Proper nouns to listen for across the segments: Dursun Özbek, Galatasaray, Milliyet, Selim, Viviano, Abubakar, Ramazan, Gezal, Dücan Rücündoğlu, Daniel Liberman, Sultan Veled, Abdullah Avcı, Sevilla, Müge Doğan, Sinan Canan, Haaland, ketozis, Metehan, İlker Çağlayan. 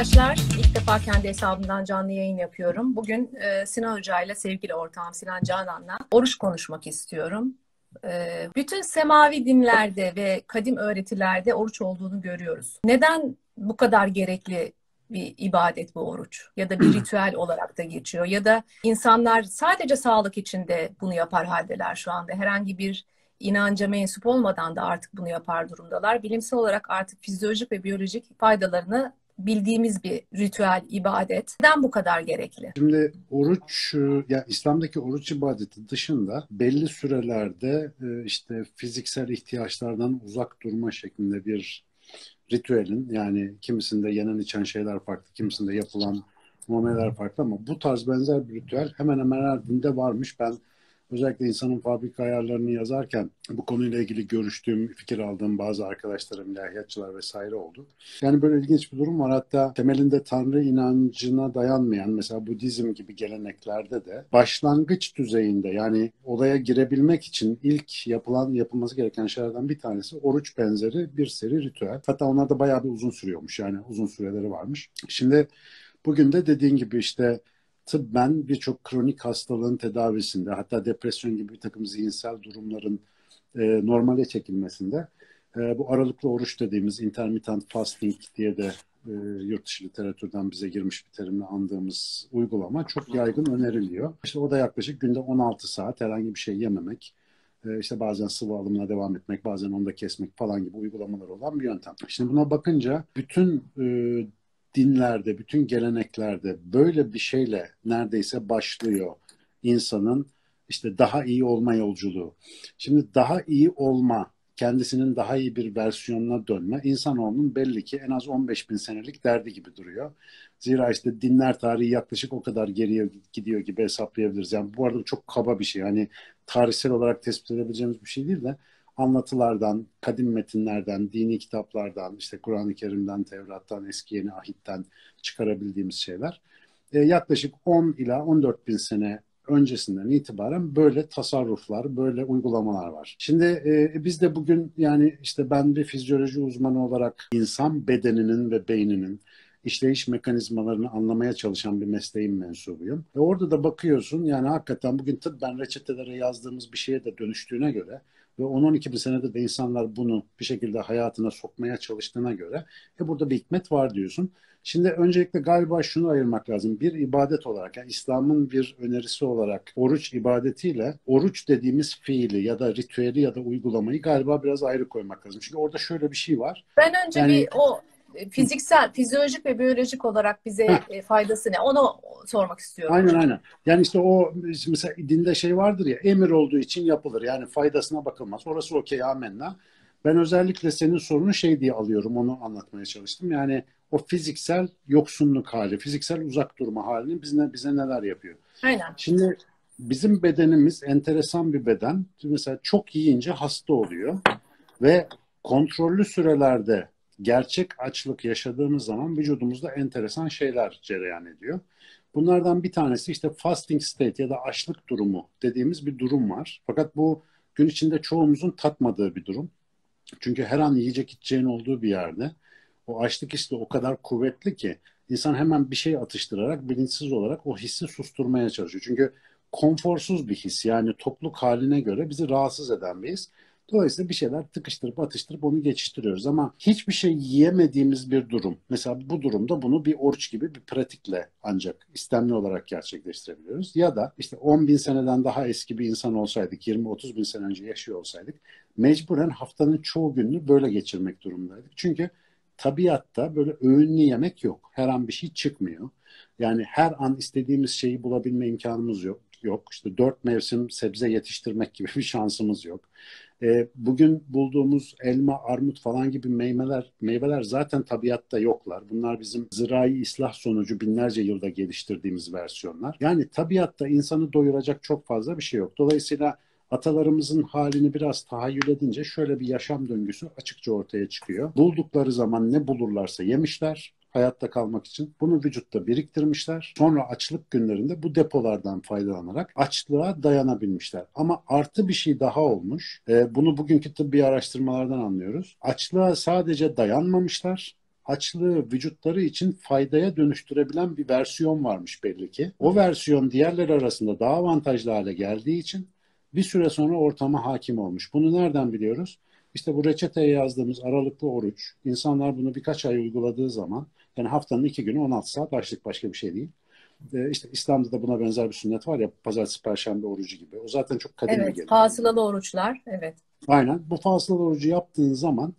Arkadaşlar, ilk defa kendi hesabımdan canlı yayın yapıyorum. Bugün Sinan Hoca ile sevgili ortağım Sinan Canan'la oruç konuşmak istiyorum. Bütün semavi dinlerde ve kadim öğretilerde oruç olduğunu görüyoruz. Neden bu kadar gerekli bir ibadet bu oruç? Ya da bir ritüel olarak da geçiyor. Ya da insanlar sadece sağlık için de bunu yapar haldeler şu anda. Herhangi bir inanca mensup olmadan da artık bunu yapar durumdalar. Bilimsel olarak artık fizyolojik ve biyolojik faydalarını bildiğimiz bir ritüel, ibadet. Neden bu kadar gerekli? Şimdi oruç, ya İslam'daki oruç ibadeti dışında belli sürelerde işte fiziksel ihtiyaçlardan uzak durma şeklinde bir ritüelin, yani kimisinde yenen içen şeyler farklı, kimisinde yapılan muameleler farklı ama bu tarz benzer bir ritüel hemen hemen her dinde varmış. Ben özellikle insanın fabrika ayarlarını yazarken bu konuyla ilgili görüştüğüm, fikir aldığım bazı arkadaşlarım, ilahiyatçılar vesaire oldu. Yani böyle ilginç bir durum var. Hatta temelinde Tanrı inancına dayanmayan, mesela Budizm gibi geleneklerde de başlangıç düzeyinde, yani olaya girebilmek için ilk yapılması gereken şeylerden bir tanesi oruç benzeri bir seri ritüel. Hatta onlar da bayağı bir uzun sürüyormuş, yani uzun süreleri varmış. Şimdi bugün de dediğin gibi işte tıbben birçok kronik hastalığın tedavisinde, hatta depresyon gibi bir takım zihinsel durumların normale çekilmesinde bu aralıklı oruç dediğimiz intermittent fasting diye de yurt dışı literatürden bize girmiş bir terimle andığımız uygulama çok yaygın öneriliyor. İşte o da yaklaşık günde 16 saat herhangi bir şey yememek, işte bazen sıvı alımına devam etmek, bazen onu da kesmek falan gibi uygulamalar olan bir yöntem. Şimdi buna bakınca bütün dinlerde, bütün geleneklerde böyle bir şeyle neredeyse başlıyor insanın işte daha iyi olma yolculuğu. Şimdi daha iyi olma, kendisinin daha iyi bir versiyonuna dönme, insanoğlunun belli ki en az 15 bin senelik derdi gibi duruyor. Zira işte dinler tarihi yaklaşık o kadar geriye gidiyor gibi hesaplayabiliriz. Yani bu arada çok kaba bir şey. Yani tarihsel olarak tespit edebileceğimiz bir şey değil de anlatılardan, kadim metinlerden, dini kitaplardan, işte Kur'an-ı Kerim'den, Tevrat'tan, Eski Yeni Ahit'ten çıkarabildiğimiz şeyler. Yaklaşık 10 ila 14 bin sene öncesinden itibaren böyle tasarruflar, böyle uygulamalar var. Şimdi biz de bugün, yani işte ben bir fizyoloji uzmanı olarak insan bedeninin ve beyninin işleyiş mekanizmalarını anlamaya çalışan bir mesleğin mensubuyum. Ve orada da bakıyorsun, yani hakikaten bugün tıbben reçetelere yazdığımız bir şeye de dönüştüğüne göre ve 10-12 bin senede de insanlar bunu bir şekilde hayatına sokmaya çalıştığına göre burada bir hikmet var diyorsun. Şimdi öncelikle galiba şunu ayırmak lazım. Bir ibadet olarak, yani İslam'ın bir önerisi olarak oruç ibadetiyle oruç dediğimiz fiili ya da ritüeli ya da uygulamayı galiba biraz ayrı koymak lazım. Çünkü orada şöyle bir şey var. Ben önce yani fiziksel, fizyolojik ve biyolojik olarak bize faydası ne? Onu sormak istiyorum. Aynen. Yani işte o mesela dinde şey vardır ya, emir olduğu için yapılır. Yani faydasına bakılmaz. Orası okey, amenna. Ben özellikle senin sorunu şey diye alıyorum, onu anlatmaya çalıştım. Yani o fiziksel yoksunluk hali, fiziksel uzak durma halini bize neler yapıyor? Aynen. Şimdi bizim bedenimiz enteresan bir beden. Mesela çok yiyince hasta oluyor ve kontrollü sürelerde gerçek açlık yaşadığımız zaman vücudumuzda enteresan şeyler cereyan ediyor. Bunlardan bir tanesi işte fasting state ya da açlık durumu dediğimiz bir durum var. Fakat bu gün içinde çoğumuzun tatmadığı bir durum. Çünkü her an yiyecek içeceğin olduğu bir yerde o açlık hissi o kadar kuvvetli ki insan hemen bir şey atıştırarak bilinçsiz olarak o hissi susturmaya çalışıyor. Çünkü konforsuz bir his, yani tokluk haline göre bizi rahatsız eden bir his. Dolayısıyla bir şeyler tıkıştırıp atıştırıp onu geçiştiriyoruz ama hiçbir şey yiyemediğimiz bir durum. Mesela bu durumda bunu bir oruç gibi bir pratikle ancak istemli olarak gerçekleştirebiliyoruz. Ya da işte 10 bin seneden daha eski bir insan olsaydık, 20-30 bin sene önce yaşıyor olsaydık mecburen haftanın çoğu gününü böyle geçirmek durumundaydık. Çünkü tabiatta böyle öğünlü yemek yok. Her an bir şey çıkmıyor. Yani her an istediğimiz şeyi bulabilme imkanımız yok. İşte 4 mevsim sebze yetiştirmek gibi bir şansımız yok. Bugün bulduğumuz elma, armut falan gibi meyveler zaten tabiatta yoklar. Bunlar bizim zirai ıslah sonucu binlerce yılda geliştirdiğimiz versiyonlar. Yani tabiatta insanı doyuracak çok fazla bir şey yok. Dolayısıyla atalarımızın halini biraz tahayyül edince şöyle bir yaşam döngüsü açıkça ortaya çıkıyor. Buldukları zaman ne bulurlarsa yemişler. Hayatta kalmak için bunu vücutta biriktirmişler. Sonra açlık günlerinde bu depolardan faydalanarak açlığa dayanabilmişler. Ama artı bir şey daha olmuş. Bunu bugünkü tıbbi araştırmalardan anlıyoruz. Açlığa sadece dayanmamışlar. haçlığı vücutları için faydaya dönüştürebilen bir versiyon varmış belli ki. O versiyon diğerleri arasında daha avantajlı hale geldiği için bir süre sonra ortama hakim olmuş. Bunu nereden biliyoruz? İşte bu reçeteye yazdığımız aralıklı oruç, insanlar bunu birkaç ay uyguladığı zaman, yani haftanın 2 günü 16 saat açlık, başka bir şey değil. İşte İslam'da da buna benzer bir sünnet var ya, pazartesi, perşembe orucu gibi. O zaten çok kadim bir gelenek. Fasılalı oruçlar, evet. Aynen, bu fasılalı orucu yaptığın zaman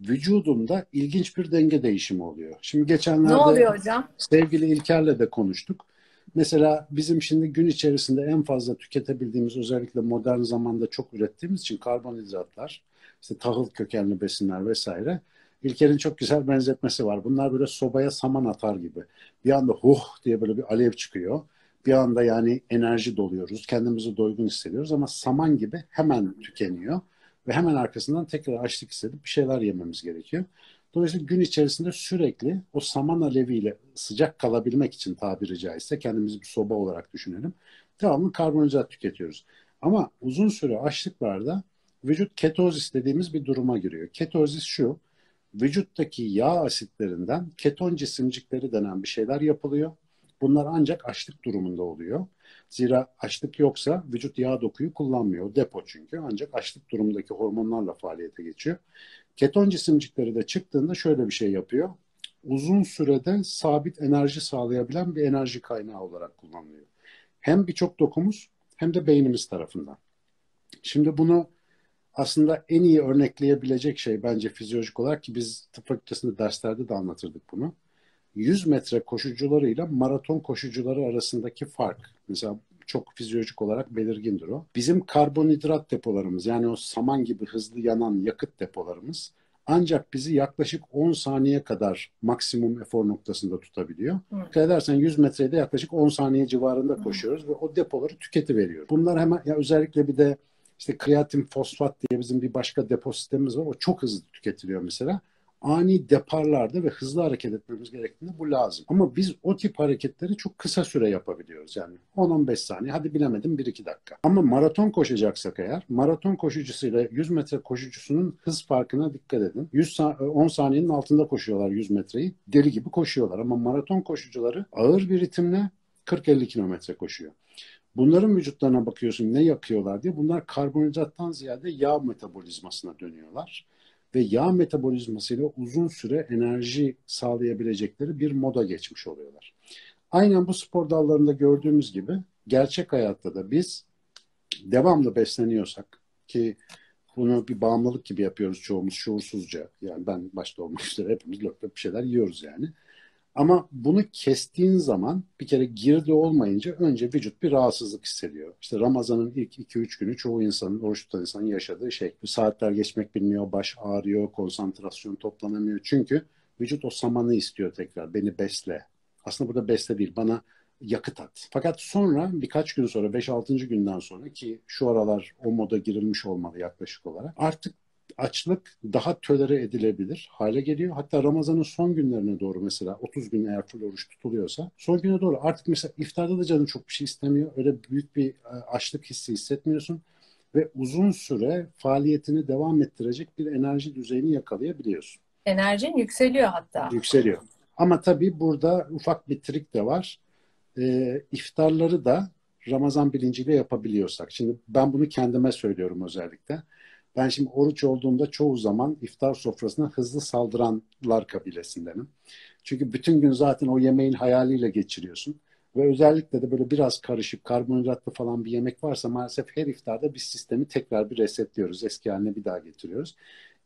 vücudumda ilginç bir denge değişimi oluyor. Şimdi geçenlerde ne oluyor hocam? Sevgili İlker'le de konuştuk. Mesela bizim şimdi gün içerisinde en fazla tüketebildiğimiz, özellikle modern zamanda çok ürettiğimiz için karbonhidratlar, işte tahıl kökenli besinler vesaire. İlker'in çok güzel benzetmesi var. Bunlar böyle sobaya saman atar gibi. Bir anda huh diye böyle bir alev çıkıyor. Bir anda yani enerji doluyoruz. Kendimizi doygun hissediyoruz ama saman gibi hemen tükeniyor. Ve hemen arkasından tekrar açlık hissedip bir şeyler yememiz gerekiyor. Dolayısıyla gün içerisinde sürekli o saman aleviyle sıcak kalabilmek için, tabiri caizse kendimizi bir soba olarak düşünelim, devamlı karbonhidrat tüketiyoruz. Ama uzun süre açlıklarda vücut ketozis dediğimiz bir duruma giriyor. Ketozis şu, vücuttaki yağ asitlerinden keton cisimcikleri denen bir şeyler yapılıyor. Bunlar ancak açlık durumunda oluyor. Zira açlık yoksa vücut yağ dokuyu kullanmıyor. Depo çünkü. Ancak açlık durumdaki hormonlarla faaliyete geçiyor. Keton cisimcikleri de çıktığında şöyle bir şey yapıyor. Uzun sürede sabit enerji sağlayabilen bir enerji kaynağı olarak kullanılıyor. Hem birçok dokumuz hem de beynimiz tarafından. Şimdi bunu aslında en iyi örnekleyebilecek şey bence fizyolojik olarak, ki biz tıp fakültesinde derslerde de anlatırdık bunu. 100 metre koşucularıyla maraton koşucuları arasındaki fark. Mesela çok fizyolojik olarak belirgindir o. Bizim karbonhidrat depolarımız, yani o saman gibi hızlı yanan yakıt depolarımız ancak bizi yaklaşık 10 saniye kadar maksimum efor noktasında tutabiliyor. Dikkat edersen 100 metrede yaklaşık 10 saniye civarında koşuyoruz ve o depoları tüketiveriyoruz. Bunlar hemen, ya özellikle bir de işte kreatin fosfat diye bizim bir başka depo sistemimiz var. O çok hızlı tüketiliyor mesela. Ani deparlarda ve hızlı hareket etmemiz gerektiğinde bu lazım. Ama biz o tip hareketleri çok kısa süre yapabiliyoruz. Yani 10-15 saniye, hadi bilemedim 1-2 dakika. Ama maraton koşacaksak eğer, maraton koşucusuyla 100 metre koşucusunun hız farkına dikkat edin. 10 saniyenin altında koşuyorlar 100 metreyi. Deli gibi koşuyorlar ama maraton koşucuları ağır bir ritimle 40-50 kilometre koşuyor. Bunların vücutlarına bakıyorsun ne yakıyorlar diye, bunlar karbonhidrattan ziyade yağ metabolizmasına dönüyorlar. Ve yağ metabolizmasıyla uzun süre enerji sağlayabilecekleri bir moda geçmiş oluyorlar. Aynen bu spor dallarında gördüğümüz gibi gerçek hayatta da biz devamlı besleniyorsak, ki bunu bir bağımlılık gibi yapıyoruz çoğumuz şuursuzca. Yani ben başta olmak üzere hepimiz löp bir şeyler yiyoruz yani. Ama bunu kestiğin zaman bir kere girdi olmayınca önce vücut bir rahatsızlık hissediyor. İşte Ramazan'ın ilk 2-3 günü çoğu insanın, oruç tutan insanın yaşadığı şey. Bu saatler geçmek bilmiyor, baş ağrıyor, konsantrasyon toplanamıyor. Çünkü vücut o samanı istiyor tekrar, beni besle. Aslında burada besle değil, bana yakıt at. Fakat sonra birkaç gün sonra, 5-6. günden sonra, ki şu aralar o moda girilmiş olmalı yaklaşık olarak, artık açlık daha tölere edilebilir hale geliyor. Hatta Ramazan'ın son günlerine doğru, mesela 30 gün eğer full oruç tutuluyorsa, son güne doğru artık mesela iftarda da canın çok bir şey istemiyor. Öyle büyük bir açlık hissi hissetmiyorsun ve uzun süre faaliyetini devam ettirecek bir enerji düzeyini yakalayabiliyorsun. Enerjin yükseliyor hatta. Yükseliyor. Ama tabii burada ufak bir trik de var. İftarları da Ramazan bilinciyle yapabiliyorsak. Şimdi ben bunu kendime söylüyorum özellikle. Ben şimdi oruç olduğumda çoğu zaman iftar sofrasına hızlı saldıranlar kabilesindenim. Çünkü bütün gün zaten o yemeğin hayaliyle geçiriyorsun. Ve özellikle de böyle biraz karışık, karbonhidratlı falan bir yemek varsa maalesef her iftarda biz sistemi tekrar bir resetliyoruz. Eski haline bir daha getiriyoruz.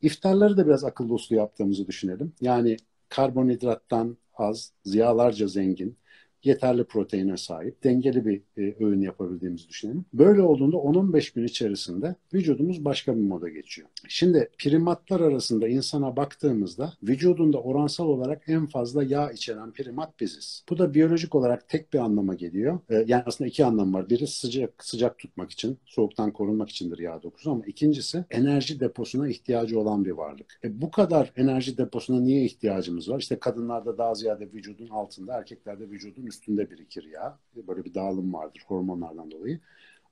İftarları da biraz akıllı uslu yaptığımızı düşünelim. Yani karbonhidrattan az, ziyalarca zengin, yeterli proteine sahip, dengeli bir öğün yapabildiğimizi düşünelim. Böyle olduğunda 10-15 gün içerisinde vücudumuz başka bir moda geçiyor. Şimdi primatlar arasında insana baktığımızda vücudunda oransal olarak en fazla yağ içeren primat biziz. Bu da biyolojik olarak tek bir anlama geliyor. Yani aslında iki anlam var. Biri sıcak tutmak için, soğuktan korunmak içindir yağ dokusu, ama ikincisi enerji deposuna ihtiyacı olan bir varlık. Bu kadar enerji deposuna niye ihtiyacımız var? İşte kadınlarda daha ziyade vücudun altında, erkeklerde vücudun üstünde birikir ya. Böyle bir dağılım vardır hormonlardan dolayı.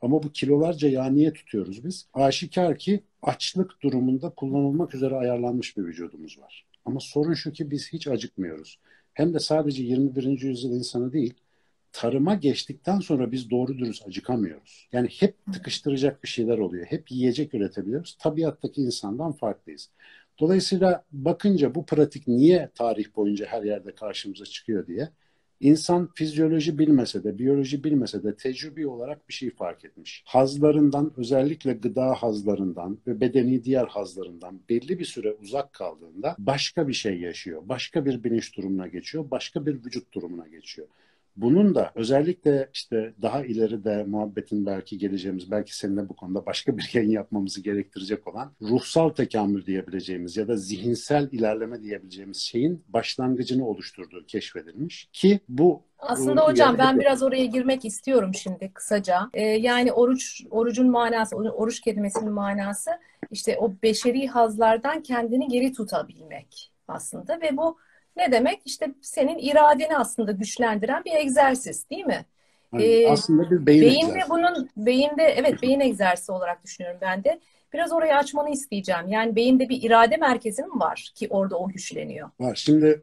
Ama bu kilolarca yağ niye tutuyoruz biz? Aşikar ki açlık durumunda kullanılmak üzere ayarlanmış bir vücudumuz var. Ama sorun şu ki biz hiç acıkmıyoruz. Hem de sadece 21. yüzyıl insanı değil, tarıma geçtikten sonra biz doğru dürüst acıkamıyoruz. Yani hep tıkıştıracak bir şeyler oluyor. Hep yiyecek üretebiliyoruz. Tabiattaki insandan farklıyız. Dolayısıyla bakınca bu pratik niye tarih boyunca her yerde karşımıza çıkıyor diye, İnsan fizyoloji bilmese de, biyoloji bilmese de tecrübi olarak bir şey fark etmiş. Hazlarından, özellikle gıda hazlarından ve bedeni diğer hazlarından belli bir süre uzak kaldığında başka bir şey yaşıyor. Başka bir bilinç durumuna geçiyor, başka bir vücut durumuna geçiyor. Bunun da özellikle işte daha ileride muhabbetin belki geleceğimiz, belki seninle bu konuda başka bir yayın yapmamızı gerektirecek olan ruhsal tekamül diyebileceğimiz ya da zihinsel ilerleme diyebileceğimiz şeyin başlangıcını oluşturduğu keşfedilmiş ki bu... Aslında hocam ben biraz oraya girmek istiyorum şimdi kısaca. Yani orucun manası, oruç kelimesinin manası işte o beşeri hazlardan kendini geri tutabilmek aslında ve bu ne demek? İşte senin iradeni aslında güçlendiren bir egzersiz, değil mi? Yani aslında bir beyin egzersizi olarak düşünüyorum ben de. Biraz orayı açmanı isteyeceğim. Yani beyinde bir irade merkezi mi var ki orada o güçleniyor? Var. Şimdi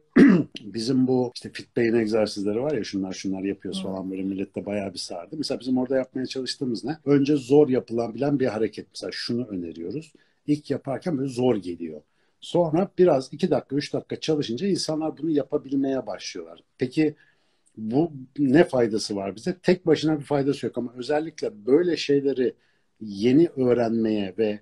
bizim bu işte fit beyin egzersizleri var ya, şunlar yapıyoruz falan, böyle millette bayağı bir sardı. Mesela bizim orada yapmaya çalıştığımız ne? Önce zor yapılabilen bir hareket. Mesela şunu öneriyoruz. İlk yaparken böyle zor geliyor. Sonra biraz 2 dakika, 3 dakika çalışınca insanlar bunu yapabilmeye başlıyorlar. Peki bu ne faydası var bize? Tek başına bir faydası yok ama özellikle böyle şeyleri yeni öğrenmeye ve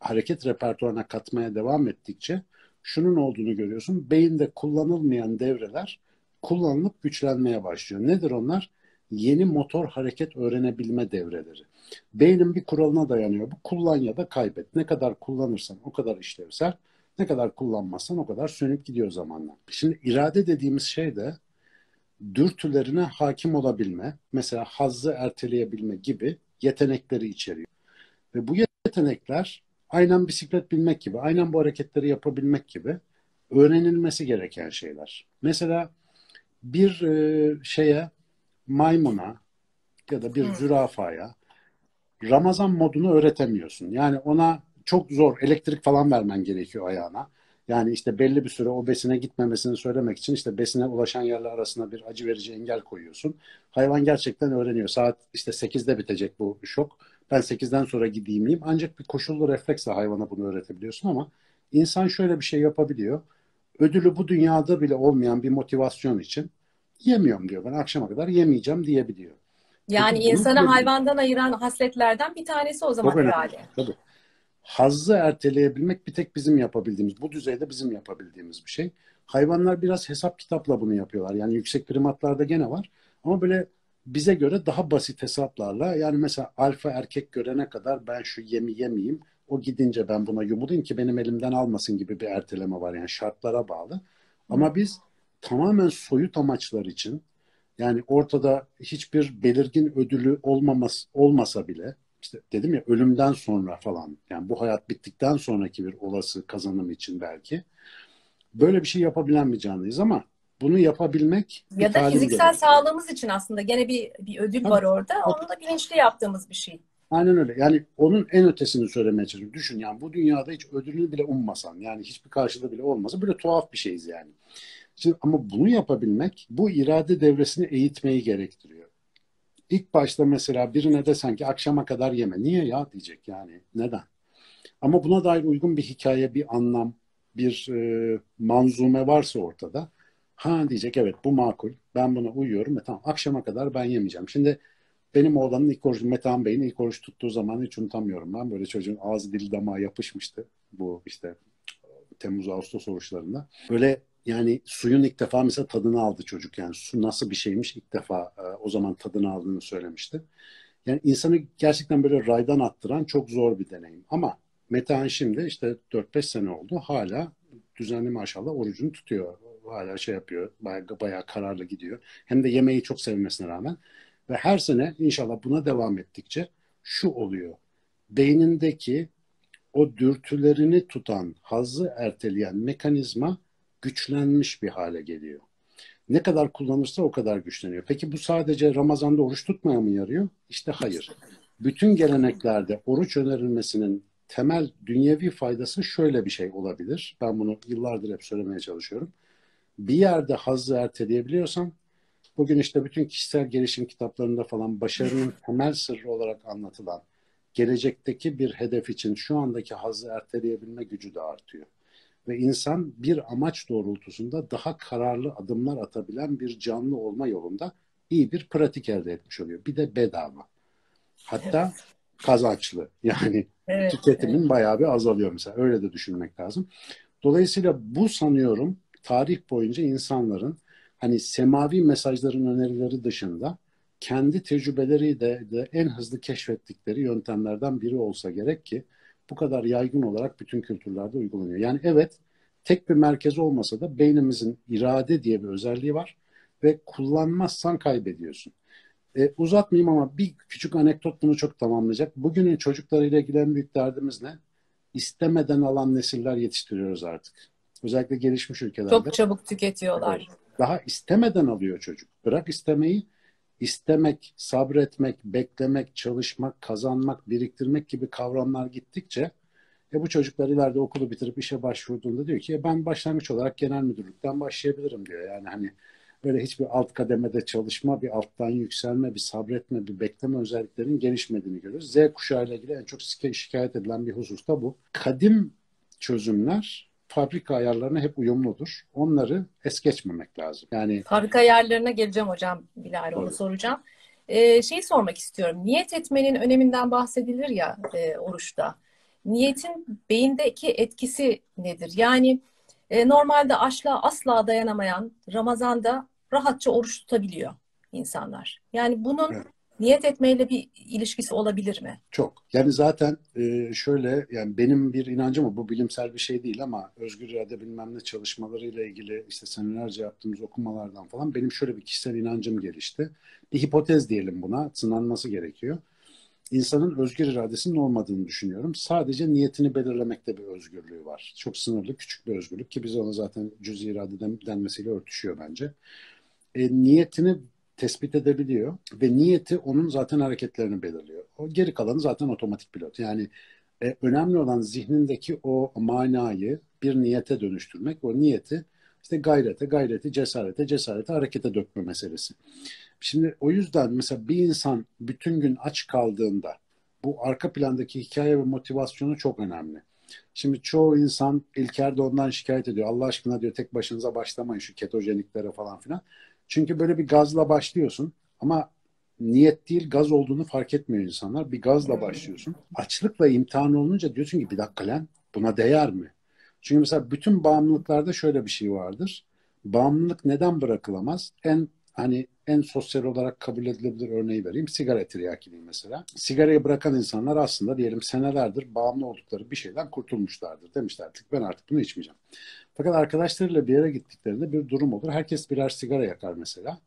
hareket repertuarına katmaya devam ettikçe şunun olduğunu görüyorsun. Beyinde kullanılmayan devreler kullanılıp güçlenmeye başlıyor. Nedir onlar? Yeni motor hareket öğrenebilme devreleri. Beynin bir kuralına dayanıyor. Bu kullan ya da kaybet. Ne kadar kullanırsan o kadar işlevsel. Ne kadar kullanmazsan o kadar sönüp gidiyor zamanla. Şimdi irade dediğimiz şey de dürtülerine hakim olabilme, mesela hazzı erteleyebilme gibi yetenekleri içeriyor. Ve bu yetenekler aynen bisiklet binmek gibi, aynen bu hareketleri yapabilmek gibi öğrenilmesi gereken şeyler. Mesela bir maymuna ya da bir zürafaya Ramazan modunu öğretemiyorsun. Yani ona çok zor, elektrik falan vermen gerekiyor ayağına. Yani işte belli bir süre o besine gitmemesini söylemek için işte besine ulaşan yerler arasına bir acı verici engel koyuyorsun. Hayvan gerçekten öğreniyor. Saat işte 8'de bitecek bu şok. Ben 8'den sonra gideyim miyim? Ancak bir koşullu refleksle hayvana bunu öğretebiliyorsun ama insan şöyle bir şey yapabiliyor. Ödülü bu dünyada bile olmayan bir motivasyon için yemiyorum diyor. Ben akşama kadar yemeyeceğim diyebiliyor. Yani peki, insanı hayvandan ayıran hasletlerden bir tanesi o zaman herhalde. Tabii. Hazzı erteleyebilmek bir tek bizim yapabildiğimiz, bu düzeyde bizim yapabildiğimiz bir şey. Hayvanlar biraz hesap kitapla bunu yapıyorlar. Yani yüksek primatlarda gene var. Ama böyle bize göre daha basit hesaplarla, yani mesela alfa erkek görene kadar ben şu yemi yemeyeyim, o gidince ben buna yumulayım ki benim elimden almasın gibi bir erteleme var. Yani şartlara bağlı. Ama biz tamamen soyut amaçlar için, yani ortada hiçbir belirgin ödülü olmasa bile, işte dedim ya, ölümden sonra falan, yani bu hayat bittikten sonraki bir olası kazanım için belki böyle bir şey yapabilen bir canlıyız ama bunu yapabilmek ya da fiziksel sağlığımız için aslında gene bir ödül var orada. Onu da bilinçli yaptığımız bir şey. Aynen öyle. Yani onun en ötesini söylemeye çalışıyorum. Düşün yani, bu dünyada hiç ödülünü bile ummasan, yani hiçbir karşılığı bile olmasa böyle tuhaf bir şeyiz yani. Şimdi, ama bunu yapabilmek bu irade devresini eğitmeyi gerektiriyor. İlk başta mesela birine desen ki akşama kadar yeme. Niye ya diyecek yani. Neden? Ama buna dair uygun bir hikaye, bir anlam, bir manzume varsa ortada. Ha diyecek, evet bu makul. Ben buna uyuyorum. Tamam, akşama kadar ben yemeyeceğim. Şimdi benim oğlanın ilk orucu, Metehan Bey'in ilk oruç tuttuğu zaman hiç unutamıyorum ben. Böyle çocuğun ağzı dili damağa yapışmıştı. Bu işte Temmuz-Ağustos oruçlarında. Böyle yani suyun ilk defa mesela tadını aldı çocuk. Yani su nasıl bir şeymiş ilk defa o zaman tadını aldığını söylemişti. Yani insanı gerçekten böyle raydan attıran çok zor bir deneyim. Ama Metehan şimdi işte 4-5 sene oldu. Hala düzenli maşallah orucunu tutuyor. Hala şey yapıyor. Bayağı kararlı gidiyor. Hem de yemeği çok sevmesine rağmen. Ve her sene inşallah buna devam ettikçe şu oluyor. Beynindeki o dürtülerini tutan, hazzı erteleyen mekanizma güçlenmiş bir hale geliyor. Ne kadar kullanırsa o kadar güçleniyor. Peki bu sadece Ramazan'da oruç tutmaya mı yarıyor? İşte hayır. Bütün geleneklerde oruç önerilmesinin temel dünyevi faydası şöyle bir şey olabilir. Ben bunu yıllardır hep söylemeye çalışıyorum. Bir yerde hazzı erteleyebiliyorsan, bugün işte bütün kişisel gelişim kitaplarında falan başarının temel sırrı olarak anlatılan, gelecekteki bir hedef için şu andaki hazzı erteleyebilme gücü de artıyor. Ve insan bir amaç doğrultusunda daha kararlı adımlar atabilen bir canlı olma yolunda iyi bir pratik elde etmiş oluyor. Bir de bedava. Hatta kazançlı. Yani tüketimin bayağı bir azalıyor mesela. Öyle de düşünmek lazım. Dolayısıyla bu sanıyorum tarih boyunca insanların hani semavi mesajların önerileri dışında kendi tecrübeleri de en hızlı keşfettikleri yöntemlerden biri olsa gerek ki bu kadar yaygın olarak bütün kültürlerde uygulanıyor. Yani evet, tek bir merkez olmasa da beynimizin irade diye bir özelliği var ve kullanmazsan kaybediyorsun. Uzatmayayım ama bir küçük anekdot bunu çok tamamlayacak. Bugünün çocuklarıyla ilgili en büyük derdimiz ne? İstemeden alan nesiller yetiştiriyoruz artık. Özellikle gelişmiş ülkelerde. Çok çabuk tüketiyorlar. Evet. Daha istemeden alıyor çocuk. Bırak istemeyi, istemek, sabretmek, beklemek, çalışmak, kazanmak, biriktirmek gibi kavramlar gittikçe bu çocuklar ileride okulu bitirip işe başvurduğunda diyor ki ben başlangıç olarak genel müdürlükten başlayabilirim diyor. Yani hani böyle hiçbir alt kademede çalışma, bir alttan yükselme, bir sabretme, bir bekleme özelliklerinin gelişmediğini görüyoruz. Z kuşağıyla ilgili en çok şikayet edilen bir husus da bu. Kadim çözümler fabrika ayarlarına hep uyumludur. Onları es geçmemek lazım. Yani fabrika ayarlarına geleceğim hocam. Bilal onu soracağım. Şeyi sormak istiyorum. Niyet etmenin öneminden bahsedilir ya oruçta. Niyetin beyindeki etkisi nedir? Yani normalde açlığa asla dayanamayan Ramazan'da rahatça oruç tutabiliyor insanlar. Yani bunun niyet etmeyle bir ilişkisi olabilir mi? Çok. Yani zaten şöyle, yani benim bir inancım, bu bilimsel bir şey değil ama özgür irade bilmem ne çalışmalarıyla ilgili işte senelerce yaptığımız okumalardan falan benim şöyle bir kişisel inancım gelişti. Bir hipotez diyelim buna, sınanması gerekiyor. İnsanın özgür iradesinin olmadığını düşünüyorum. Sadece niyetini belirlemekte bir özgürlüğü var. Çok sınırlı, küçük bir özgürlük ki biz ona zaten cüz-i irade denmesiyle örtüşüyor bence. Niyetini tespit edebiliyor ve niyeti onun zaten hareketlerini belirliyor. O geri kalanı zaten otomatik pilot. Yani önemli olan zihnindeki o manayı bir niyete dönüştürmek. O niyeti işte gayrete, cesarete, harekete dökme meselesi. Şimdi o yüzden mesela bir insan bütün gün aç kaldığında bu arka plandaki hikaye ve motivasyonu çok önemli. Şimdi çoğu insan, İlker de ondan şikayet ediyor. Allah aşkına diyor, tek başınıza başlamayın şu ketojeniklere falan filan. Çünkü böyle bir gazla başlıyorsun ama niyet değil gaz olduğunu fark etmiyor insanlar. Bir gazla başlıyorsun. Açlıkla imtihan olunca diyorsun ki bir dakika lan, buna değer mi? Çünkü mesela bütün bağımlılıklarda şöyle bir şey vardır. Bağımlılık neden bırakılamaz? En sosyal olarak kabul edilebilir örneği vereyim. Sigara tiryakiliği mesela. Sigarayı bırakan insanlar aslında diyelim senelerdir bağımlı oldukları bir şeyden kurtulmuşlardır. Demişler artık ben artık bunu içmeyeceğim. Fakat arkadaşlarıyla bir yere gittiklerinde bir durum olur. Herkes birer sigara yakar mesela.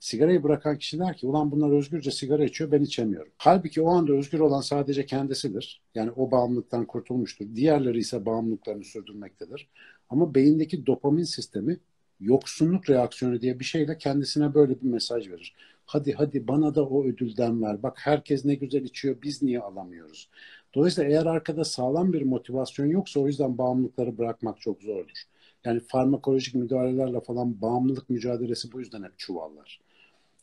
Sigarayı bırakan kişi der ki ulan bunlar özgürce sigara içiyor, ben içemiyorum. Halbuki o anda özgür olan sadece kendisidir. Yani o bağımlılıktan kurtulmuştur. Diğerleri ise bağımlılıklarını sürdürmektedir. Ama beyindeki dopamin sistemi yoksunluk reaksiyonu diye bir şeyle kendisine böyle bir mesaj verir. Hadi bana da o ödülden ver. Bak herkes ne güzel içiyor, biz niye alamıyoruz? Dolayısıyla eğer arkada sağlam bir motivasyon yoksa o yüzden bağımlılıkları bırakmak çok zordur. Yani farmakolojik müdahalelerle falan bağımlılık mücadelesi bu yüzden hep çuvallar.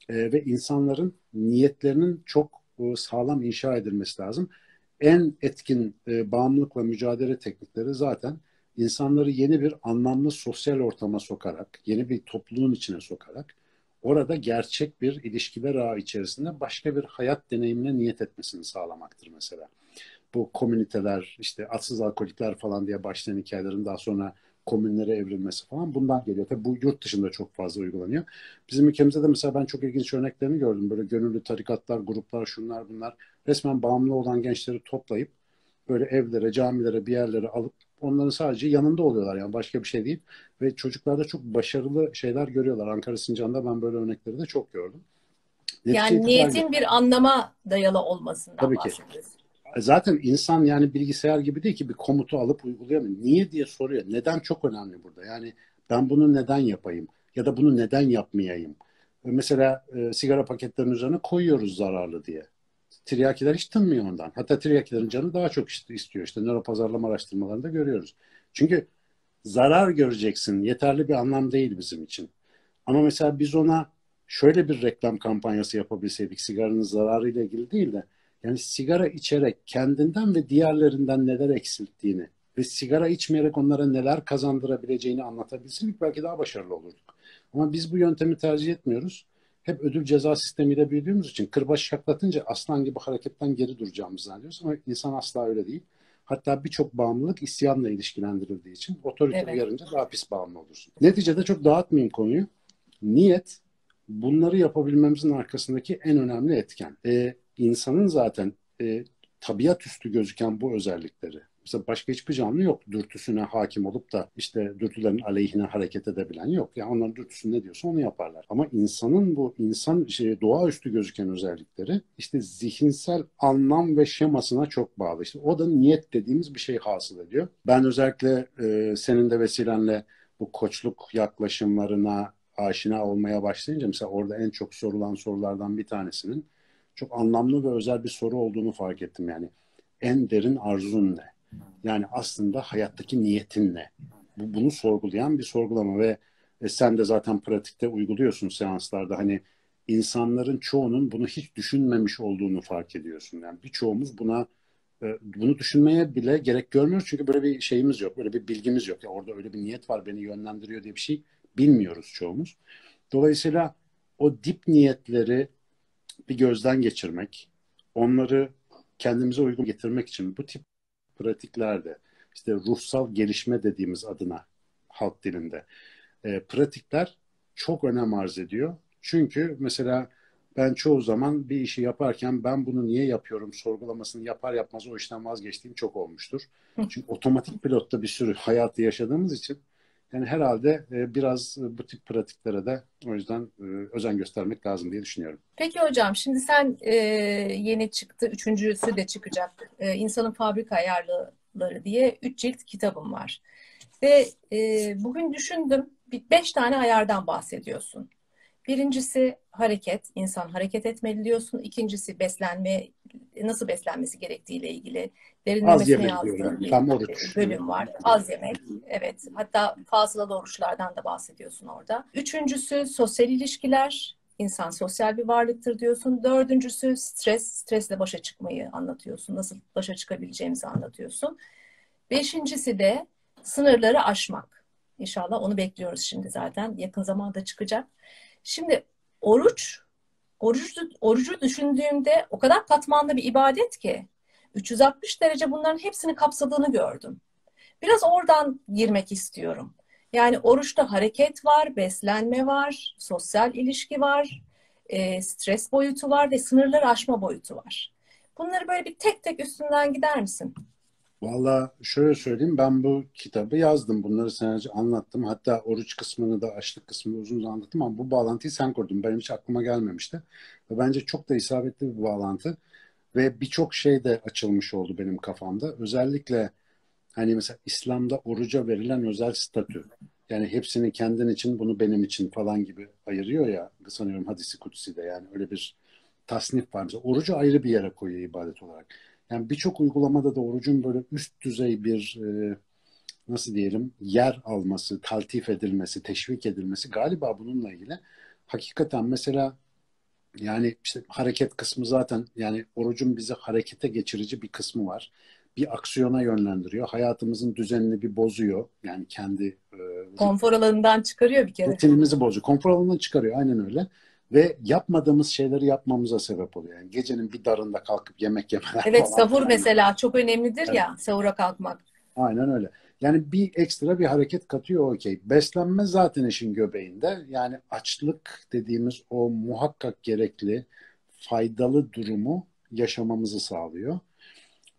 Ve insanların niyetlerinin çok sağlam inşa edilmesi lazım. En etkin bağımlılıkla mücadele teknikleri zaten İnsanları yeni bir anlamlı sosyal ortama sokarak, yeni bir topluluğun içine sokarak, orada gerçek bir ilişkiler ağı içerisinde başka bir hayat deneyimine niyet etmesini sağlamaktır mesela. Bu komüniteler, işte atsız alkolikler falan diye başlayan hikayelerin daha sonra komünlere evrilmesi falan bundan geliyor. Tabii bu yurt dışında çok fazla uygulanıyor. Bizim ülkemizde de mesela ben çok ilginç örneklerini gördüm. Böyle gönüllü tarikatlar, gruplar, şunlar bunlar resmen bağımlı olan gençleri toplayıp böyle evlere, camilere, bir yerlere alıp onların sadece yanında oluyorlar, yani başka bir şey değil. Ve çocuklarda çok başarılı şeyler görüyorlar. Ankara Sincan'da ben böyle örnekleri de çok gördüm. Yani niyetin bir anlama dayalı olmasından tabii ki bahsediyoruz. Zaten insan yani bilgisayar gibi değil ki bir komutu alıp uyguluyor mu? Niye diye soruyor. Neden çok önemli burada. Yani ben bunu neden yapayım ya da bunu neden yapmayayım? Mesela sigara paketlerinin üzerine koyuyoruz zararlı diye. Tiryakiler hiç tınmıyor ondan. Hatta tiryakilerin canı daha çok istiyor. İşte nöropazarlama araştırmalarında görüyoruz. Çünkü zarar göreceksin yeterli bir anlam değil bizim için. Ama mesela biz ona şöyle bir reklam kampanyası yapabilseydik, sigaranın zararıyla ilgili değil de, yani sigara içerek kendinden ve diğerlerinden neler eksilttiğini ve sigara içmeyerek onlara neler kazandırabileceğini anlatabilseydik belki daha başarılı olurduk. Ama biz bu yöntemi tercih etmiyoruz. Hep ödül ceza sistemiyle büyüdüğümüz için kırbaç şaklatınca aslan gibi hareketten geri duracağımızı zannediyoruz. Ama insan asla öyle değil. Hatta birçok bağımlılık isyanla ilişkilendirildiği için otorite uyarınca daha pis bağımlı olursun. Neticede çok dağıtmayayım konuyu. Niyet bunları yapabilmemizin arkasındaki en önemli etken. İnsanın zaten tabiat üstü gözüken bu özellikleri. Mesela başka hiçbir canlı yok. Dürtüsüne hakim olup da işte dürtülerin aleyhine hareket edebilen yok. Yani onların dürtüsü ne diyorsa onu yaparlar. Ama insanın bu doğaüstü gözüken özellikleri işte zihinsel anlam ve şemasına çok bağlı. İşte o da niyet dediğimiz bir şey hasıl ediyor. Ben özellikle senin de vesilenle bu koçluk yaklaşımlarına aşina olmaya başlayınca mesela orada en çok sorulan sorulardan bir tanesinin çok anlamlı ve özel bir soru olduğunu fark ettim. Yani en derin arzun ne? Yani aslında hayattaki niyetin ne? Bunu sorgulayan bir sorgulama ve sen de zaten pratikte uyguluyorsun seanslarda. Hani insanların çoğunun bunu hiç düşünmemiş olduğunu fark ediyorsun. Yani birçoğumuz bunu düşünmeye bile gerek görmüyoruz. Çünkü böyle bir şeyimiz yok, böyle bir bilgimiz yok. Ya orada öyle bir niyet var, beni yönlendiriyor diye bir şey bilmiyoruz çoğumuz. Dolayısıyla o dip niyetleri bir gözden geçirmek, onları kendimize uygun getirmek için bu tip pratiklerde, işte ruhsal gelişme dediğimiz adına halk dilinde pratikler çok önem arz ediyor. Çünkü mesela ben çoğu zaman bir işi yaparken ben bunu niye yapıyorum sorgulamasını yapar yapmaz o işten vazgeçtiğim çok olmuştur. Çünkü otomatik pilotta bir sürü hayatı yaşadığımız için yani herhalde biraz bu tip pratiklere de o yüzden özen göstermek lazım diye düşünüyorum. Peki hocam, şimdi sen yeni çıktı, üçüncüsü de çıkacak. İnsanın Fabrika Ayarları diye 3 cilt kitabım var. Ve bugün düşündüm, 5 tane ayardan bahsediyorsun. Birincisi hareket, insan hareket etmeli diyorsun. İkincisi beslenme, nasıl beslenmesi gerektiğiyle ilgili derinlemesine yazdığım bir bölüm var. Az yemek, evet. Hatta fazlalı oruçlardan da bahsediyorsun orada. Üçüncüsü sosyal ilişkiler, insan sosyal bir varlıktır diyorsun. Dördüncüsü stres, stresle başa çıkmayı anlatıyorsun. Nasıl başa çıkabileceğimizi anlatıyorsun. Beşincisi de sınırları aşmak. İnşallah onu bekliyoruz şimdi zaten. Yakın zamanda çıkacak. Şimdi orucu düşündüğümde o kadar katmanlı bir ibadet ki 360 derece bunların hepsini kapsadığını gördüm. Biraz oradan girmek istiyorum. Yani oruçta hareket var, beslenme var, sosyal ilişki var, stres boyutu var ve sınırları aşma boyutu var. Bunları böyle bir tek tek üstünden gider misin? Vallahi şöyle söyleyeyim, ben bu kitabı yazdım. Bunları sadece anlattım. Hatta oruç kısmını da açlık kısmını uzun uzun anlattım ama bu bağlantıyı sen kurdun. Benim hiç aklıma gelmemişti. Ve bence çok da isabetli bir bağlantı. Ve birçok şey de açılmış oldu benim kafamda. Özellikle hani mesela İslam'da oruca verilen özel statü. Yani hepsini kendin için, bunu benim için falan gibi ayırıyor ya. Sanıyorum hadisi kutsi de, yani öyle bir tasnif var. Mesela orucu ayrı bir yere koyuyor ibadet olarak. Yani birçok uygulamada da orucun böyle üst düzey bir nasıl diyelim yer alması, taltif edilmesi, teşvik edilmesi galiba bununla ilgili. Hakikaten mesela yani işte hareket kısmı zaten, yani orucun bizi harekete geçirici bir kısmı var. Bir aksiyona yönlendiriyor. Hayatımızın düzenini bir bozuyor. Yani kendi konfor alanından çıkarıyor bir kere. Rutinimizi bozuyor. Konfor alanından çıkarıyor. Aynen öyle. Ve yapmadığımız şeyleri yapmamıza sebep oluyor. Yani gecenin bir darında kalkıp yemek yemeler. Evet, sahur mesela çok önemlidir, evet. Ya sahura kalkmak. Aynen öyle. Yani bir ekstra bir hareket katıyor, okey. Beslenme zaten işin göbeğinde. Yani açlık dediğimiz o muhakkak gerekli, faydalı durumu yaşamamızı sağlıyor.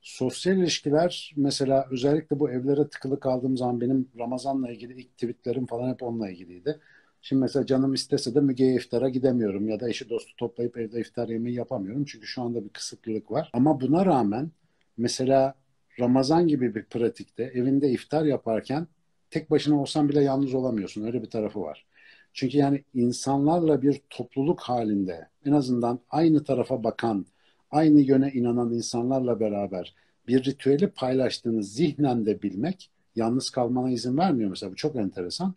Sosyal ilişkiler mesela, özellikle bu evlere tıkılı kaldığım zaman benim Ramazan'la ilgili ilk tweetlerim falan hep onunla ilgiliydi. Şimdi mesela canım istese de Müge'ye iftara gidemiyorum ya da eşi dostu toplayıp evde iftar yemeği yapamıyorum. Çünkü şu anda bir kısıtlılık var. Ama buna rağmen mesela Ramazan gibi bir pratikte evinde iftar yaparken tek başına olsan bile yalnız olamıyorsun. Öyle bir tarafı var. Çünkü yani insanlarla bir topluluk halinde en azından aynı tarafa bakan, aynı yöne inanan insanlarla beraber bir ritüeli paylaştığınız zihnen de bilmek yalnız kalmana izin vermiyor mesela. Bu çok enteresan.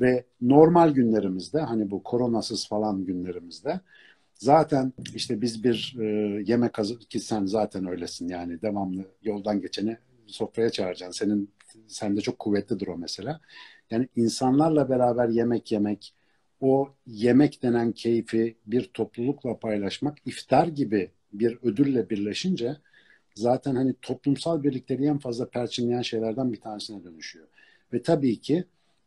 Ve normal günlerimizde, hani bu koronasız falan günlerimizde zaten işte biz bir yemek hazır, ki sen zaten öylesin yani, devamlı yoldan geçeni sofraya çağıracaksın. Sende çok kuvvetlidir o mesela. Yani insanlarla beraber yemek yemek, o yemek denen keyfi bir toplulukla paylaşmak, iftar gibi bir ödülle birleşince zaten hani toplumsal birlikteliği en fazla perçinleyen şeylerden bir tanesine dönüşüyor. Ve tabii ki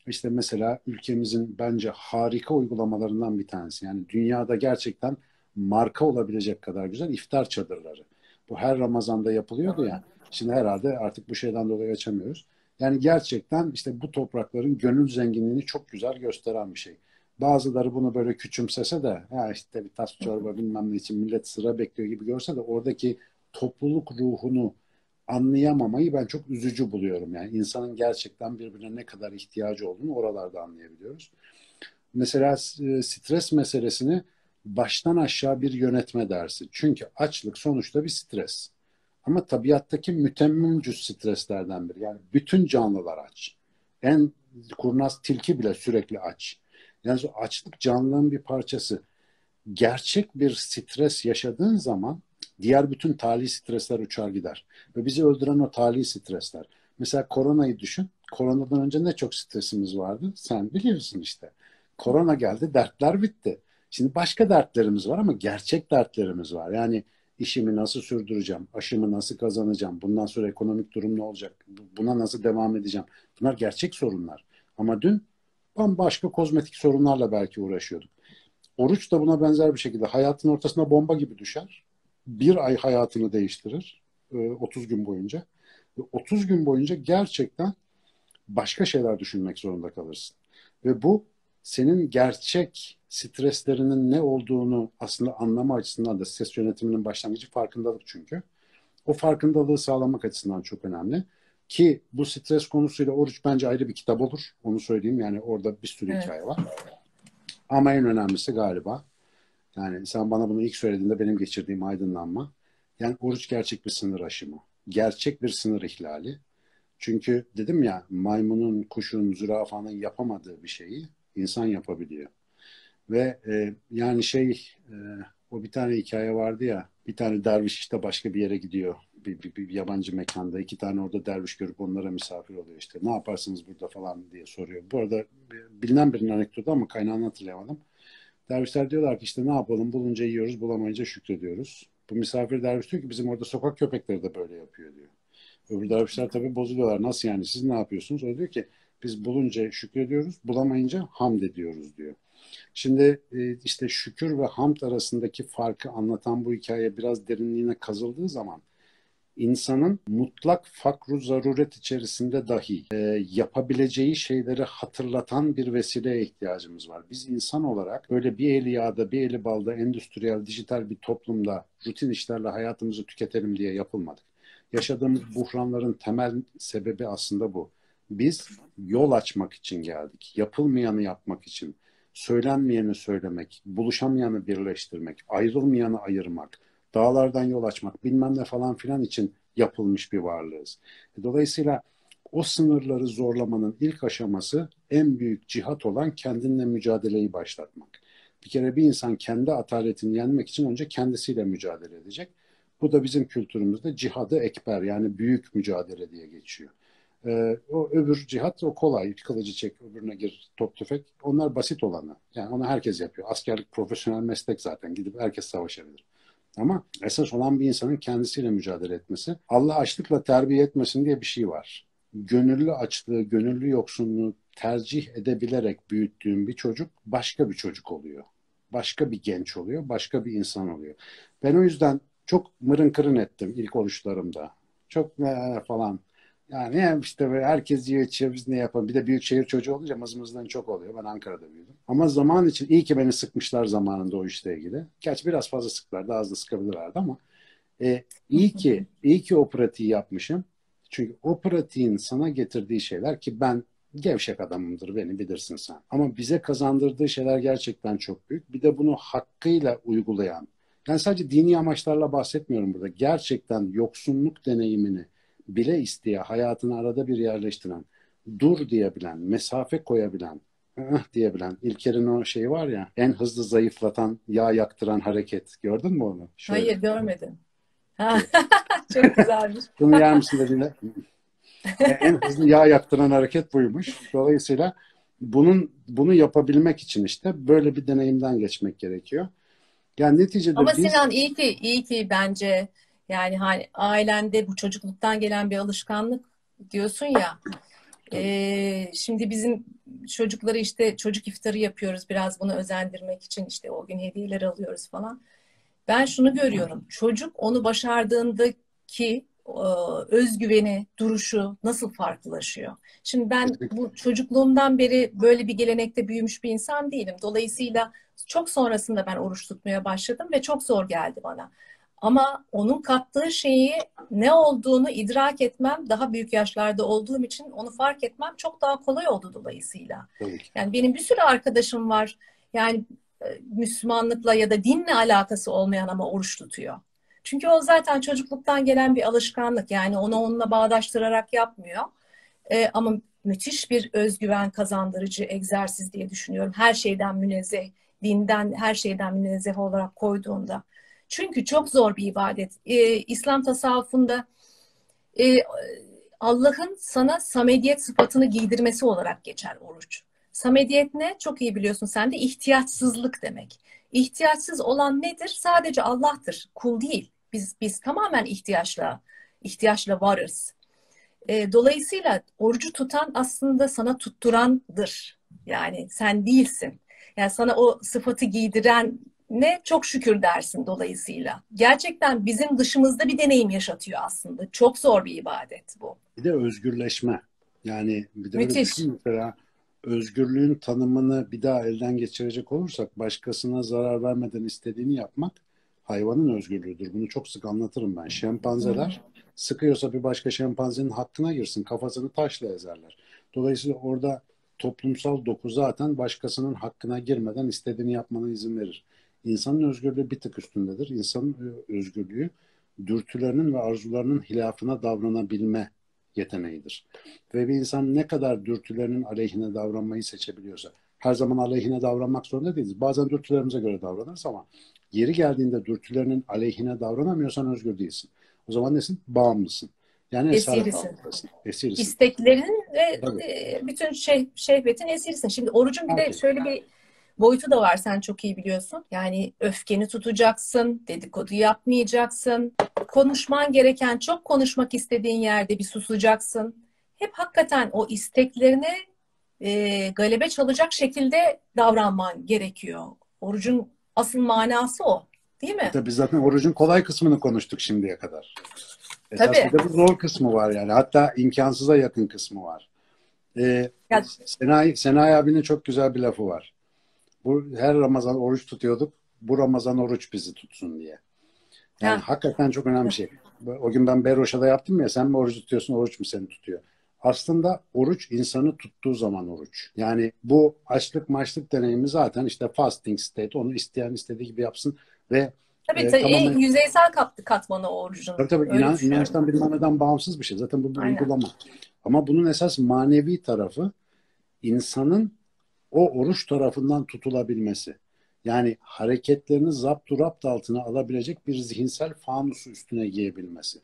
işte mesela ülkemizin bence harika uygulamalarından bir tanesi. Yani dünyada gerçekten marka olabilecek kadar güzel iftar çadırları. Bu her Ramazan'da yapılıyordu ya. Şimdi herhalde artık bu şeyden dolayı açamıyoruz. Yani gerçekten işte bu toprakların gönül zenginliğini çok güzel gösteren bir şey. Bazıları bunu böyle küçümsese de, ya işte bir tas çorba bilmem ne için millet sıra bekliyor gibi görse de, oradaki topluluk ruhunu anlayamamayı ben çok üzücü buluyorum. Yani insanın gerçekten birbirine ne kadar ihtiyacı olduğunu oralarda anlayabiliyoruz. Mesela stres meselesini baştan aşağı bir yönetme dersi. Çünkü açlık sonuçta bir stres. Ama tabiattaki mütemmimcüz streslerden biri. Yani bütün canlılar aç. En kurnaz tilki bile sürekli aç. Yani açlık canlılığın bir parçası. Gerçek bir stres yaşadığın zaman diğer bütün tali stresler uçar gider. Ve bizi öldüren o tali stresler. Mesela koronayı düşün. Koronadan önce ne çok stresimiz vardı. Sen biliyorsun işte. Korona geldi, dertler bitti. Şimdi başka dertlerimiz var ama gerçek dertlerimiz var. Yani işimi nasıl sürdüreceğim? Aşımı nasıl kazanacağım? Bundan sonra ekonomik durum ne olacak? Buna nasıl devam edeceğim? Bunlar gerçek sorunlar. Ama dün bambaşka kozmetik sorunlarla belki uğraşıyorduk. Oruç da buna benzer bir şekilde hayatın ortasına bomba gibi düşer. Bir ay hayatını değiştirir 30 gün boyunca. 30 gün boyunca gerçekten başka şeyler düşünmek zorunda kalırsın. Ve bu senin gerçek streslerinin ne olduğunu aslında anlama açısından da stres yönetiminin başlangıcı farkındalık çünkü. O farkındalığı sağlamak açısından çok önemli. Ki bu stres konusuyla oruç bence ayrı bir kitap olur. Onu söyleyeyim yani, orada bir sürü hikaye var. Ama en önemlisi galiba, yani sen bana bunu ilk söylediğinde benim geçirdiğim aydınlanma. Yani oruç gerçek bir sınır aşımı. Gerçek bir sınır ihlali. Çünkü dedim ya, maymunun, kuşun, zürafanın yapamadığı bir şeyi insan yapabiliyor. Ve yani o bir tane hikaye vardı ya, bir tane derviş işte başka bir yere gidiyor. Bir yabancı mekanda iki tane orada derviş görüp onlara misafir oluyor işte. Ne yaparsınız burada falan diye soruyor. Bu arada bilinen birinin anekdotu ama kaynağını hatırlayamadım. Dervişler diyorlar ki işte ne yapalım, bulunca yiyoruz, bulamayınca şükrediyoruz. Bu misafir derviş diyor ki bizim orada sokak köpekleri de böyle yapıyor diyor. Öbür dervişler tabii bozuluyorlar. Nasıl yani, siz ne yapıyorsunuz? O diyor ki biz bulunca şükrediyoruz, bulamayınca hamd ediyoruz diyor. Şimdi işte şükür ve hamd arasındaki farkı anlatan bu hikaye biraz derinliğine kazıldığı zaman insanın mutlak fakru zaruret içerisinde dahi yapabileceği şeyleri hatırlatan bir vesileye ihtiyacımız var. Biz insan olarak böyle bir eli yağda, bir eli balda, endüstriyel, dijital bir toplumda rutin işlerle hayatımızı tüketelim diye yapılmadık. Yaşadığımız buhranların temel sebebi aslında bu. Biz yol açmak için geldik. Yapılmayanı yapmak için, söylenmeyeni söylemek, buluşamayanı birleştirmek, ayrılmayanı ayırmak, dağlardan yol açmak, bilmem ne falan filan için yapılmış bir varlığız. Dolayısıyla o sınırları zorlamanın ilk aşaması, en büyük cihat olan kendinle mücadeleyi başlatmak. Bir kere bir insan kendi ataletini yenmek için önce kendisiyle mücadele edecek. Bu da bizim kültürümüzde cihadı ekber, yani büyük mücadele diye geçiyor. O öbür cihat, o kolay, kılıcı çek, öbürüne gir, top tüfek, onlar basit olanı. Yani onu herkes yapıyor. Askerlik profesyonel meslek zaten, gidip herkes savaşabilir. Ama esas olan bir insanın kendisiyle mücadele etmesi. Allah açlıkla terbiye etmesin diye bir şey var. Gönüllü açlığı, gönüllü yoksunluğu tercih edebilerek büyüttüğün bir çocuk başka bir çocuk oluyor. Başka bir genç oluyor, başka bir insan oluyor. Ben o yüzden çok mırın kırın ettim ilk oruçlarımda. Çok falan. Yani işte herkes yiyor içiyor, biz ne yapalım. Bir de büyükşehir çocuğu olunca mızmızdan çok oluyor. Ben Ankara'da büyüdüm. Ama zaman için iyi ki beni sıkmışlar zamanında o işle ilgili. Gerçi biraz fazla sıktılardı, az da sıkabilirlerdi ama iyi ki o pratiği yapmışım. Çünkü o pratiğin sana getirdiği şeyler, ki ben gevşek adamımdır, beni bilirsin sen. Ama bize kazandırdığı şeyler gerçekten çok büyük. Bir de bunu hakkıyla uygulayan, Ben sadece dini amaçlarla bahsetmiyorum burada. Gerçekten yoksunluk deneyimini bile isteye hayatını arada bir yerleştiren, dur diyebilen, mesafe koyabilen, diyebilen, İlker'in o şeyi var ya, en hızlı zayıflatan, yağ yaktıran hareket. Gördün mü onu? Şöyle. Hayır, görmedim. Çok güzelmiş. Bunu yer misin dediğinde? En hızlı yağ yaktıran hareket buymuş. Dolayısıyla bunu yapabilmek için işte böyle bir deneyimden geçmek gerekiyor. Yani neticede ama biz... Sinan iyi ki bence yani hani ailende bu çocukluktan gelen bir alışkanlık diyorsun ya. Şimdi bizim çocukları işte çocuk iftarı yapıyoruz biraz bunu özendirmek için, işte o gün hediyeler alıyoruz falan. Ben şunu görüyorum. Çocuk onu başardığındaki özgüveni, duruşu nasıl farklılaşıyor? Şimdi ben bu çocukluğumdan beri böyle bir gelenekte büyümüş bir insan değilim. Dolayısıyla çok sonrasında ben oruç tutmaya başladım ve çok zor geldi bana. Ama onun kattığı şeyi ne olduğunu idrak etmem, daha büyük yaşlarda olduğum için onu fark etmem çok daha kolay oldu dolayısıyla. Evet. Yani benim bir sürü arkadaşım var. Yani Müslümanlıkla ya da dinle alakası olmayan ama oruç tutuyor. Çünkü o zaten çocukluktan gelen bir alışkanlık. Yani onu onunla bağdaştırarak yapmıyor. Ama müthiş bir özgüven kazandırıcı egzersiz diye düşünüyorum. Her şeyden münezzeh, dinden her şeyden münezzeh olarak koyduğunda. Çünkü çok zor bir ibadet. İslam tasavvufunda Allah'ın sana samediyet sıfatını giydirmesi olarak geçer oruç. Samediyet ne? Çok iyi biliyorsun sen de, ihtiyaçsızlık demek. İhtiyaçsız olan nedir? Sadece Allah'tır. Kul değil. Biz tamamen ihtiyaçla varız. Dolayısıyla orucu tutan aslında sana tutturandır. Yani sen değilsin. Yani sana o sıfatı giydiren ne, çok şükür dersin dolayısıyla. Gerçekten bizim dışımızda bir deneyim yaşatıyor aslında. Çok zor bir ibadet bu. Bir de özgürleşme. Yani bir de öyle düşün mesela, özgürlüğün tanımını bir daha elden geçirecek olursak, başkasına zarar vermeden istediğini yapmak hayvanın özgürlüğüdür. Bunu çok sık anlatırım ben. Şempanzeler sıkıyorsa bir başka şempanzenin hakkına girsin, kafasını taşla ezerler. Dolayısıyla orada toplumsal doku zaten başkasının hakkına girmeden istediğini yapmana izin verir. İnsanın özgürlüğü bir tık üstündedir. İnsanın özgürlüğü dürtülerinin ve arzularının hilafına davranabilme yeteneğidir. Ve bir insan ne kadar dürtülerinin aleyhine davranmayı seçebiliyorsa, her zaman aleyhine davranmak zorunda değiliz. Bazen dürtülerimize göre davranırız ama yeri geldiğinde dürtülerinin aleyhine davranamıyorsan özgür değilsin. O zaman nesin? Bağımlısın. Yani esirisin. İsteklerin ve tabii, bütün şehvetin esirisin. Şimdi orucun bir de şöyle bir boyutu da var, sen çok iyi biliyorsun. Yani öfkeni tutacaksın, dedikodu yapmayacaksın, konuşman gereken, çok konuşmak istediğin yerde bir susacaksın. Hep hakikaten o isteklerine galebe çalacak şekilde davranman gerekiyor. Orucun asıl manası o, değil mi? Tabii, zaten orucun kolay kısmını konuştuk şimdiye kadar. Tabii. Aslında bu zor kısmı var yani. Hatta imkansıza yakın kısmı var. Senay abinin çok güzel bir lafı var. Her Ramazan oruç tutuyorduk. Bu Ramazan oruç bizi tutsun diye. Yani hakikaten çok önemli bir şey. O gün ben Beroşa'da yaptım ya, sen mi oruç tutuyorsun, oruç mu seni tutuyor? Aslında oruç insanı tuttuğu zaman oruç. Yani bu açlık maçlık deneyimi zaten işte fasting state, onu isteyen istediği gibi yapsın ve Tabii yüzeysel katmanı orucun. Tabii inançtan bilmemeden bağımsız bir şey. Zaten bu bir uygulama. Ama bunun esas manevi tarafı insanın o oruç tarafından tutulabilmesi. Yani hareketlerini zapturapt altına alabilecek bir zihinsel fanusu üstüne giyebilmesi.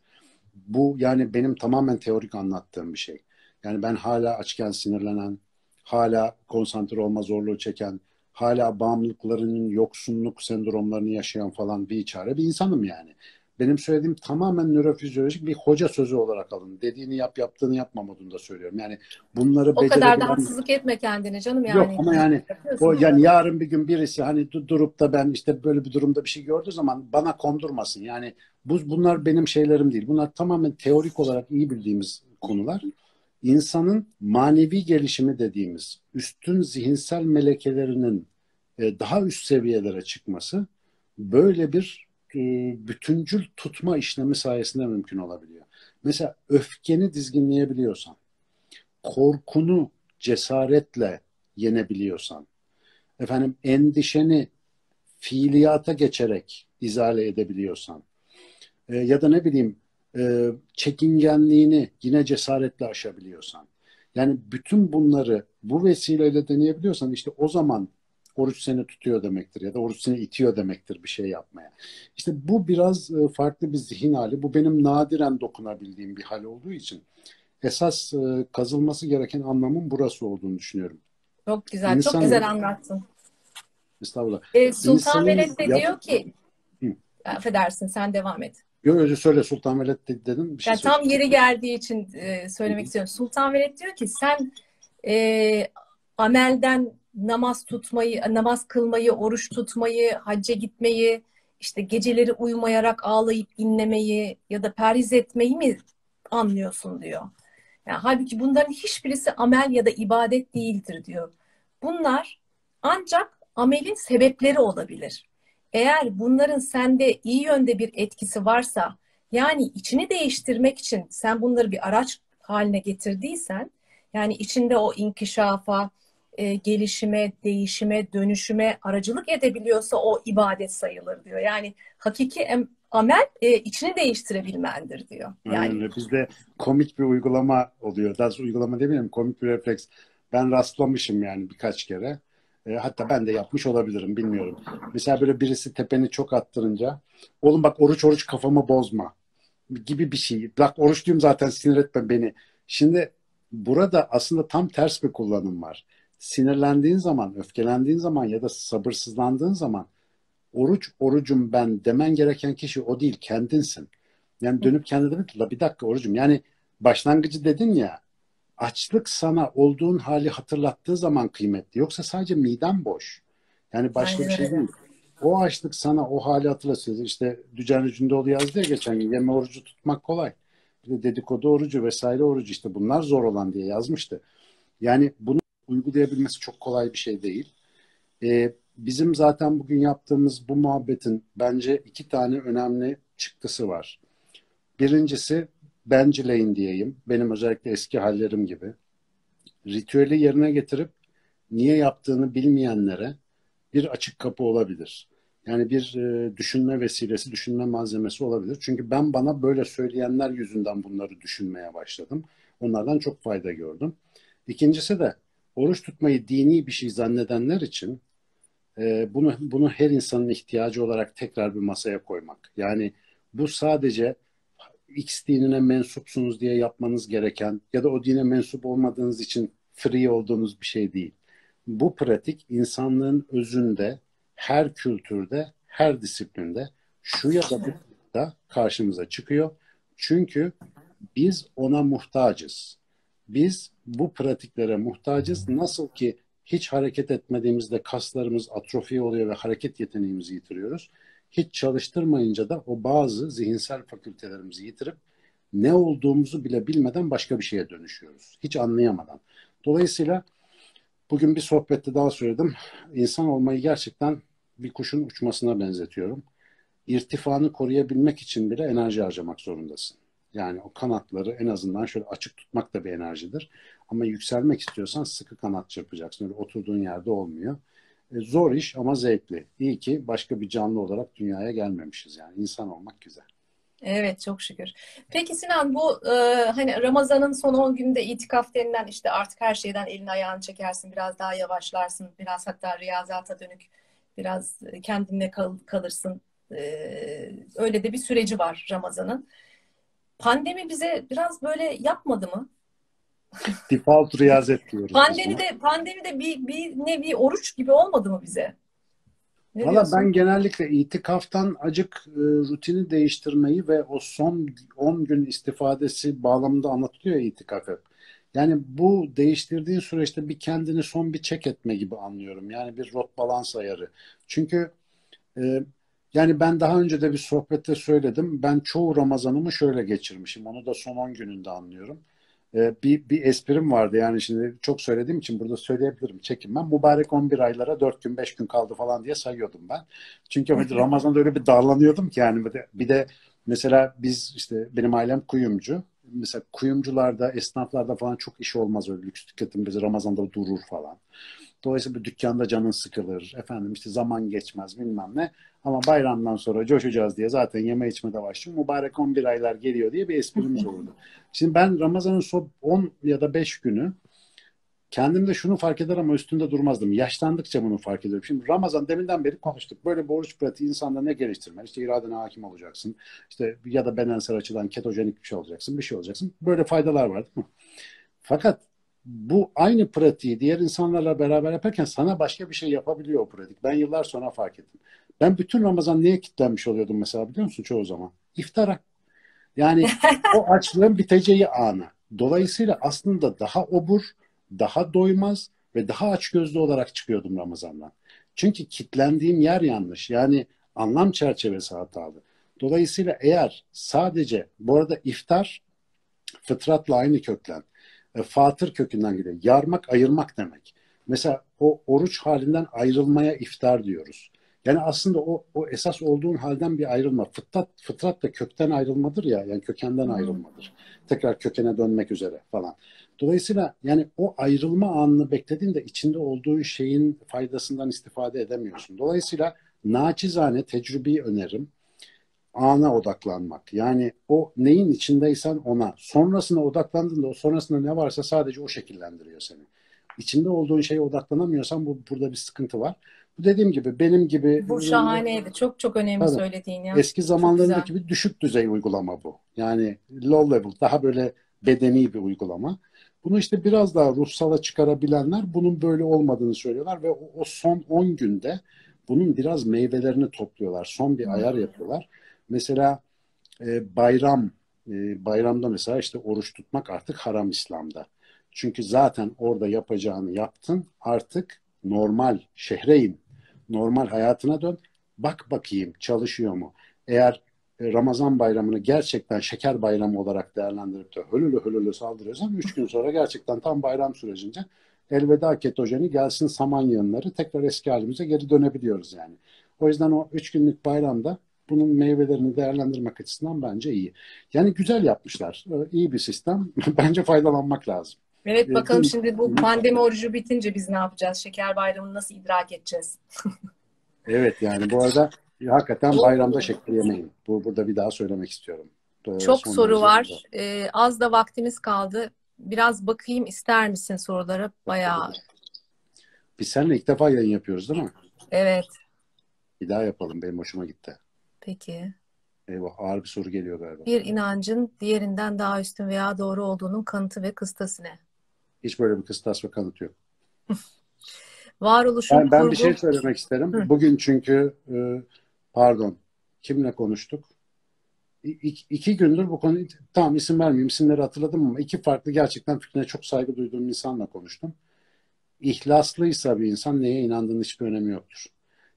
Bu yani benim tamamen teorik anlattığım bir şey. Yani ben hala açken sinirlenen, hala konsantre olma zorluğu çeken, hala bağımlılıklarının yoksunluk sendromlarını yaşayan falan bir çare bir insanım yani. Benim söylediğim tamamen nörofizyolojik bir hoca sözü olarak alın. Dediğini yap, yaptığını yapma modunda söylüyorum. Yani bunları o kadar da haksızlık etme kendine canım yani. Yok ama yani o yani yarın bir gün birisi hani durup da ben işte böyle bir durumda bir şey gördüğü zaman bana kondurmasın. Yani bunlar benim şeylerim değil. Bunlar tamamen teorik olarak iyi bildiğimiz konular. İnsanın manevi gelişimi dediğimiz üstün zihinsel melekelerinin daha üst seviyelere çıkması böyle bir bütüncül tutma işlemi sayesinde mümkün olabiliyor. Mesela öfkeni dizginleyebiliyorsan, korkunu cesaretle yenebiliyorsan, endişeni fiiliyata geçerek izale edebiliyorsan. Ya da ne bileyim çekingenliğini yine cesaretle aşabiliyorsan. Yani bütün bunları bu vesileyle deneyebiliyorsan işte o zaman oruç seni tutuyor demektir ya da oruç seni itiyor demektir bir şey yapmaya. İşte bu biraz farklı bir zihin hali. Bu benim nadiren dokunabildiğim bir hal olduğu için esas kazılması gereken anlamın burası olduğunu düşünüyorum. Çok güzel, İnsan çok güzel anlattın. Estağfurullah. Sultan Veled de diyor ki, affedersin sen devam et. Yok öyle söyle, Sultan Veled dedin. Şey yani tam yeri geldiği için söylemek istiyorum. Sultan Veled diyor ki sen amelden namaz tutmayı, namaz kılmayı, oruç tutmayı, hacca gitmeyi, işte geceleri uyumayarak ağlayıp dinlemeyi ya da perhiz etmeyi mi anlıyorsun diyor. Yani halbuki bunların hiçbirisi amel ya da ibadet değildir diyor. Bunlar ancak amelin sebepleri olabilir. Eğer bunların sende iyi yönde bir etkisi varsa, yani içini değiştirmek için sen bunları bir araç haline getirdiysen, yani içinde o inkişafa, gelişime, değişime, dönüşüme aracılık edebiliyorsa o ibadet sayılır diyor. Yani hakiki amel içini değiştirebilmendir diyor. Yani öyle. Bizde komik bir uygulama oluyor. Daha uygulama demiyorum, komik bir refleks. Ben rastlamışım yani birkaç kere. Hatta ben de yapmış olabilirim, bilmiyorum. Mesela böyle birisi tepeni çok attırınca, oğlum bak oruç kafamı bozma gibi bir şey. Bak oruçluyum zaten, sinir etme beni. Şimdi burada aslında tam ters bir kullanım var. Sinirlendiğin zaman, öfkelendiğin zaman ya da sabırsızlandığın zaman orucum ben demen gereken kişi o değil, kendinsin. Yani dönüp kendine de bir dakika orucum. Yani başlangıcı dedin ya, açlık sana olduğun hali hatırlattığı zaman kıymetli. Yoksa sadece miden boş. Yani başka bir şey değil. O açlık sana o hali hatırlatıyor. İşte Dücan Rücündoğlu yazdı ya geçen gün, yeme orucu tutmak kolay. Bir de dedikodu orucu vesaire orucu, işte bunlar zor olan diye yazmıştı. Yani bunu uygulayabilmesi çok kolay bir şey değil. Bizim zaten bugün yaptığımız bu muhabbetin bence iki tane önemli çıktısı var. Birincisi, bencileyin diyeyim. Benim özellikle eski hallerim gibi. Ritüeli yerine getirip niye yaptığını bilmeyenlere bir açık kapı olabilir. Yani bir düşünme vesilesi, düşünme malzemesi olabilir. Çünkü ben bana böyle söyleyenler yüzünden bunları düşünmeye başladım. Onlardan çok fayda gördüm. İkincisi de oruç tutmayı dini bir şey zannedenler için bunu her insanın ihtiyacı olarak tekrar bir masaya koymak. Yani bu sadece X dinine mensupsunuz diye yapmanız gereken ya da o dine mensup olmadığınız için free olduğunuz bir şey değil. Bu pratik insanlığın özünde, her kültürde, her disiplinde şu ya da bu da karşımıza çıkıyor. Çünkü biz ona muhtacız. Biz bu pratiklere muhtacız. Nasıl ki hiç hareket etmediğimizde kaslarımız atrofi oluyor ve hareket yeteneğimizi yitiriyoruz. Hiç çalıştırmayınca da o bazı zihinsel fakültelerimizi yitirip ne olduğumuzu bile bilmeden başka bir şeye dönüşüyoruz. Hiç anlayamadan. Dolayısıyla bugün bir sohbette daha söyledim. İnsan olmayı gerçekten bir kuşun uçmasına benzetiyorum. İrtifanı koruyabilmek için bile enerji harcamak zorundasın. Yani o kanatları en azından şöyle açık tutmak da bir enerjidir. Ama yükselmek istiyorsan sıkı kanat çırpacaksın. Öyle oturduğun yerde olmuyor. Zor iş ama zevkli. İyi ki başka bir canlı olarak dünyaya gelmemişiz. Yani insan olmak güzel. Evet, çok şükür. Peki Sinan, bu hani Ramazan'ın son 10 günde itikaf denilen, işte artık her şeyden elini ayağını çekersin, biraz daha yavaşlarsın, biraz hatta riyazata dönük, biraz kendinle kalırsın. Öyle de bir süreci var Ramazan'ın. Pandemi bize biraz böyle yapmadı mı? Default riyazet diyoruz. Pandemi de bir nevi oruç gibi olmadı mı bize? Valla ben genellikle itikaftan acık rutini değiştirmeyi ve o son 10 gün istifadesi bağlamında anlatılıyor ya itikaf hep. Yani bu değiştirdiğin süreçte bir kendini son bir çek etme gibi anlıyorum. Yani bir rot balans ayarı. Çünkü yani ben daha önce de bir sohbette söyledim. Ben çoğu Ramazan'ımı şöyle geçirmişim. Onu da son 10 gününde anlıyorum. Bir esprim vardı yani, şimdi çok söylediğim için burada söyleyebilirim, çekinmem. Mübarek 11 aylara 4 gün 5 gün kaldı falan diye sayıyordum ben. Çünkü Ramazan'da öyle bir darlanıyordum ki yani. Bir de mesela biz işte, benim ailem kuyumcu. Mesela kuyumcularda, esnaflarda falan çok iş olmaz, öyle lüks tüketim bizi Ramazan'da durur falan. Dolayısıyla bir dükkanda canın sıkılır. Efendim işte zaman geçmez bilmem ne. Ama bayramdan sonra coşacağız diye zaten yeme içme de başlıyor. Mübarek 11 aylar geliyor diye bir esprimiz olurdu. Şimdi ben Ramazan'ın son 10 ya da 5 günü kendimde şunu fark eder ama üstünde durmazdım. Yaşlandıkça bunu fark ediyorum. Şimdi Ramazan deminden beri konuştuk. Böyle bir oruç pratiği insanda ne geliştirmen? İşte iradene hakim olacaksın. İşte ya da bedensel açıdan ketojenik bir şey olacaksın. Bir şey olacaksın. Böyle faydalar var değil mi? Fakat bu aynı pratiği diğer insanlarla beraber yaparken sana başka bir şey yapabiliyor o pratik. Ben yıllar sonra fark ettim. Ben bütün Ramazan neye kilitlenmiş oluyordum mesela biliyor musun çoğu zaman? İftara. Yani o açlığın biteceği ana. Dolayısıyla aslında daha obur, daha doymaz ve daha açgözlü olarak çıkıyordum Ramazan'dan. Çünkü kilitlendiğim yer yanlış. Yani anlam çerçevesi hatalı. Dolayısıyla eğer sadece bu arada iftar fıtratla aynı köklen. Fatır kökünden geliyor. Yarmak, ayırmak demek. Mesela o oruç halinden ayrılmaya iftar diyoruz. Yani aslında o esas olduğun halden bir ayrılma. Fıtrat da kökten ayrılmadır ya. Yani kökenden ayrılmadır. Tekrar kökene dönmek üzere falan. Dolayısıyla yani o ayrılma anını beklediğinde içinde olduğu şeyin faydasından istifade edemiyorsun. Dolayısıyla naçizane tecrübeyi öneririm. Ana odaklanmak. Yani o neyin içindeysen ona. Sonrasına odaklandığında o sonrasında ne varsa sadece o şekillendiriyor seni. İçinde olduğun şeye odaklanamıyorsan burada bir sıkıntı var. Bu dediğim gibi benim gibi. Bu şahaneydi. Çok çok önemli tabii, söylediğin ya. Eski zamanlarındaki bir düşük düzey uygulama bu. Yani low level. Daha böyle bedeni bir uygulama. Bunu işte biraz daha ruhsala çıkarabilenler bunun böyle olmadığını söylüyorlar ve o son 10 günde bunun biraz meyvelerini topluyorlar. Son bir ayar yapıyorlar. Mesela bayramda mesela işte oruç tutmak artık haram İslam'da. Çünkü zaten orada yapacağını yaptın. Artık normal şehre in. Normal hayatına dön. Bak bakayım çalışıyor mu? Eğer Ramazan bayramını gerçekten şeker bayramı olarak değerlendirip de hölülü hölülü saldırıyorsan 3 gün sonra gerçekten tam bayram sürecince elveda ketojeni gelsin saman yığınları tekrar eski halimize geri dönebiliyoruz yani. O yüzden o 3 günlük bayramda bunun meyvelerini değerlendirmek açısından bence iyi. Yani güzel yapmışlar. İyi bir sistem. Bence faydalanmak lazım. Evet bakalım şimdi bu pandemi orucu bitince biz ne yapacağız? Şeker bayramını nasıl idrak edeceğiz? Evet yani bu arada hakikaten bayramda şeker yemeyin. Burada bir daha söylemek istiyorum. Çok son soru var. Az da vaktimiz kaldı. Biraz bakayım ister misin sorulara? Bayağı. Biz seninle ilk defa yayın yapıyoruz değil mi? Evet. Bir daha yapalım. Benim hoşuma gitti. Peki. Eyvah, ağır bir soru geliyor galiba. Bir inancın diğerinden daha üstün veya doğru olduğunun kanıtı ve kıstası ne? Hiç böyle bir kıstas ve kanıt yok. Varoluşun kurgu... Ben bir şey söylemek isterim. Hı. Bugün çünkü pardon kimle konuştuk? İki gündür bu konuyu tam isim vermeyeyim isimleri hatırladım ama iki farklı gerçekten fikrine çok saygı duyduğum insanla konuştum. İhlaslıysa bir insan neye inandığının hiçbir önemi yoktur.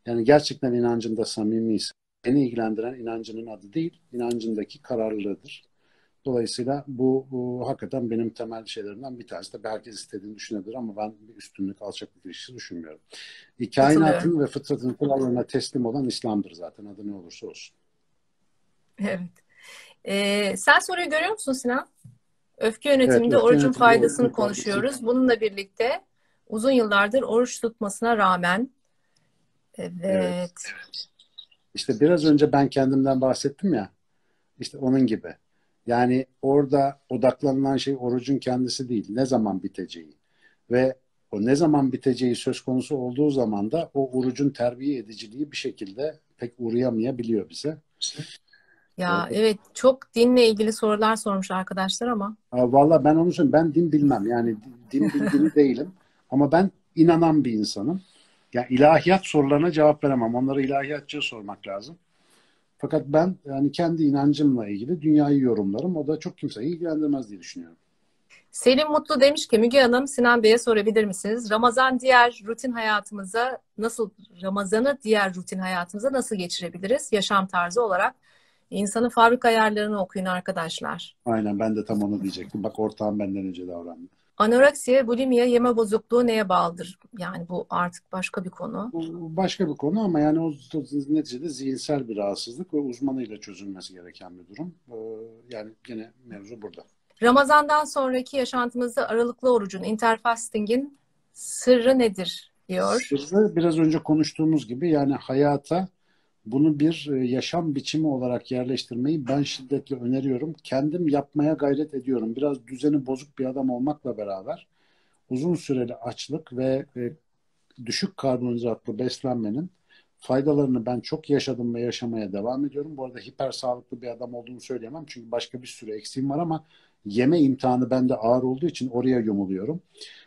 Yani gerçekten inancında samimiyse beni ilgilendiren inancının adı değil, inancındaki kararlılığıdır. Dolayısıyla bu hakikaten benim temel şeylerimden bir tanesi. Tabii herkes istediğini düşünebilir ama ben bir üstünlük, alçaklık ilişkisi düşünmüyorum. Kainatın ve fıtratın kurallarına teslim olan İslam'dır zaten. Adı ne olursa olsun. Evet. Sen soruyu görüyor musun Sinan? Öfke yönetiminde evet, orucun faydasını konuşuyoruz. Bununla birlikte uzun yıllardır oruç tutmasına rağmen evet. İşte biraz önce ben kendimden bahsettim ya. İşte onun gibi. Yani orada odaklanılan şey orucun kendisi değil. Ne zaman biteceği. Ve o ne zaman biteceği söz konusu olduğu zaman da o orucun terbiye ediciliği bir şekilde pek uğrayamayabiliyor bize. Ya evet çok dinle ilgili sorular sormuş arkadaşlar ama. Valla ben onu söyleyeyim. Ben din bilmem. Yani din bilgini değilim. Ama ben inanan bir insanım. Ya ilahiyat sorularına cevap veremem. Onları ilahiyatçıya sormak lazım. Fakat ben yani kendi inancımla ilgili dünyayı yorumlarım. O da çok kimseyi ilgilendirmez diye düşünüyorum. Selim Mutlu demiş ki Müge Hanım Sinan Bey'e sorabilir misiniz? Ramazan'ı diğer rutin hayatımıza nasıl geçirebiliriz? Yaşam tarzı olarak insanın fabrika ayarlarını okuyun arkadaşlar. Aynen ben de tam onu diyecektim. Bak ortağım benden önce davrandı. Anoreksiye, bulimiye, yeme bozukluğu neye bağlıdır? Yani bu artık başka bir konu. Başka bir konu ama yani o neticede zihinsel bir rahatsızlık ve uzmanıyla çözülmesi gereken bir durum. Yani yine mevzu burada. Ramazan'dan sonraki yaşantımızda aralıklı orucun, interfasting'in sırrı nedir? diyor. Sırrı biraz önce konuştuğumuz gibi, yani hayata bunu bir yaşam biçimi olarak yerleştirmeyi ben şiddetle öneriyorum. Kendim yapmaya gayret ediyorum. Biraz düzeni bozuk bir adam olmakla beraber uzun süreli açlık ve düşük karbonhidratlı beslenmenin faydalarını ben çok yaşadım ve yaşamaya devam ediyorum. Bu arada hiper sağlıklı bir adam olduğumu söyleyemem. Çünkü başka bir sürü eksiğim var ama yeme imtihanı bende ağır olduğu için oraya yumuluyorum.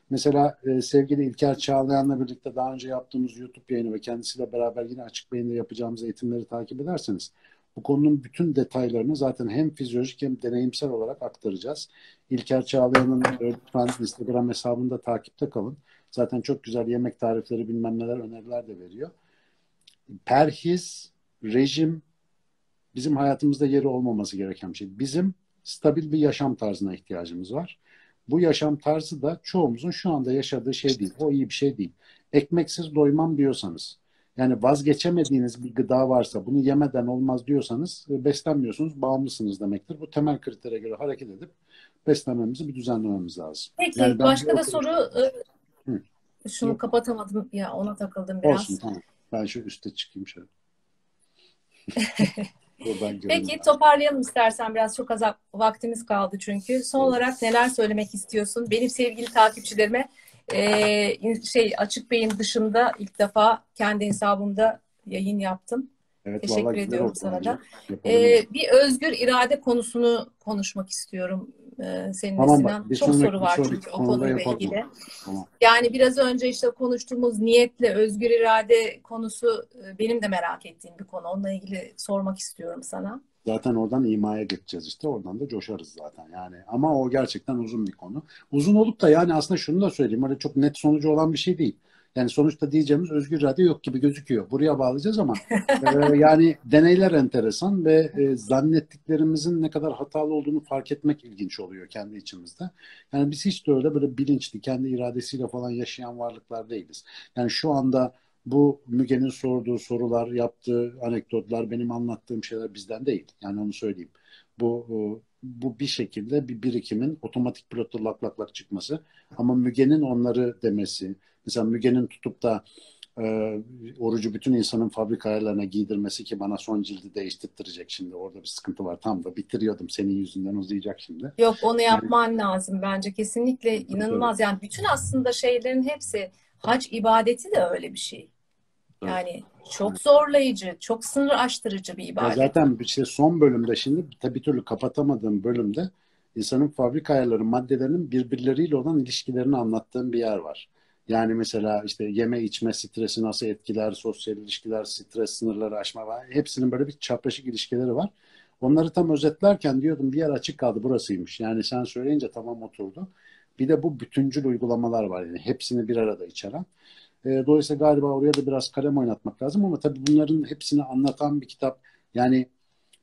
Mesela sevgili İlker Çağlayan'la birlikte daha önce yaptığımız YouTube yayını ve kendisiyle beraber yine Açık Beyin'de yapacağımız eğitimleri takip ederseniz bu konunun bütün detaylarını zaten hem fizyolojik hem deneyimsel olarak aktaracağız. İlker Çağlayan'ın lütfen Instagram hesabında takipte kalın. Zaten çok güzel yemek tarifleri, bilmem neler, öneriler de veriyor. Perhiz, rejim bizim hayatımızda yeri olmaması gereken bir şey. Bizim stabil bir yaşam tarzına ihtiyacımız var. Bu yaşam tarzı da çoğumuzun şu anda yaşadığı şey değil. O iyi bir şey değil. Ekmeksiz doymam diyorsanız, yani vazgeçemediğiniz bir gıda varsa bunu yemeden olmaz diyorsanız beslenmiyorsunuz, bağımlısınız demektir. Bu temel kritere göre hareket edip beslenmemizi bir düzenlememiz lazım. Peki yani başka da soru... Şunu yok, kapatamadım ya, ona takıldım biraz. Olsun, tamam. Ben şu üste çıkayım şöyle. Peki toparlayalım istersen biraz, çok az vaktimiz kaldı çünkü. Son olarak neler söylemek istiyorsun? Benim sevgili takipçilerime Açık Bey'in dışında ilk defa kendi hesabımda yayın yaptım. Evet, teşekkür ediyorum sana da. Bir özgür irade konusunu konuşmak istiyorum seninle, tamam, Sinan. Çok soru var çünkü o konuyla ilgili. Tamam. Yani biraz önce işte konuştuğumuz niyetle özgür irade konusu benim de merak ettiğim bir konu. Onunla ilgili sormak istiyorum sana. Zaten oradan imaya geçeceğiz işte. Oradan da coşarız zaten yani. Ama o gerçekten uzun bir konu. Uzun olup da yani aslında şunu da söyleyeyim. Öyle çok net sonucu olan bir şey değil. Yani sonuçta diyeceğimiz özgür irade yok gibi gözüküyor. Buraya bağlayacağız ama yani deneyler enteresan ve zannettiklerimizin ne kadar hatalı olduğunu fark etmek ilginç oluyor kendi içimizde. Yani biz hiç de öyle böyle bilinçli, kendi iradesiyle falan yaşayan varlıklar değiliz. Yani şu anda bu Müge'nin sorduğu sorular, yaptığı anekdotlar, benim anlattığım şeyler bizden değil. Yani onu söyleyeyim. Bu bir şekilde bir birikimin otomatik pilotlu lak çıkması. Ama Müge'nin onları demesi, mesela Müge'nin tutup da orucu bütün insanın fabrika ayarlarına giydirmesi ki bana son cildi değiştirttirecek şimdi. Orada bir sıkıntı var. Tam da bitiriyordum. Senin yüzünden uzayacak şimdi. Yok, onu yapman yani lazım bence. Kesinlikle inanılmaz. Evet. Yani bütün aslında şeylerin hepsi, hac ibadeti de öyle bir şey. Yani çok zorlayıcı, çok sınır aştırıcı bir ibadet. Ya zaten bir şey, son bölümde şimdi bir türlü kapatamadığım bölümde insanın fabrika ayarları maddelerinin birbirleriyle olan ilişkilerini anlattığım bir yer var. Yani mesela işte yeme içme stresi nasıl etkiler, sosyal ilişkiler, stres, sınırları aşma var. Hepsinin böyle bir çapraşık ilişkileri var. Onları tam özetlerken diyordum bir yer açık kaldı, burasıymış. Yani sen söyleyince tamam oturdu. Bir de bu bütüncül uygulamalar var yani hepsini bir arada içeren. Dolayısıyla galiba oraya da biraz kalem oynatmak lazım ama tabii bunların hepsini anlatan bir kitap. Yani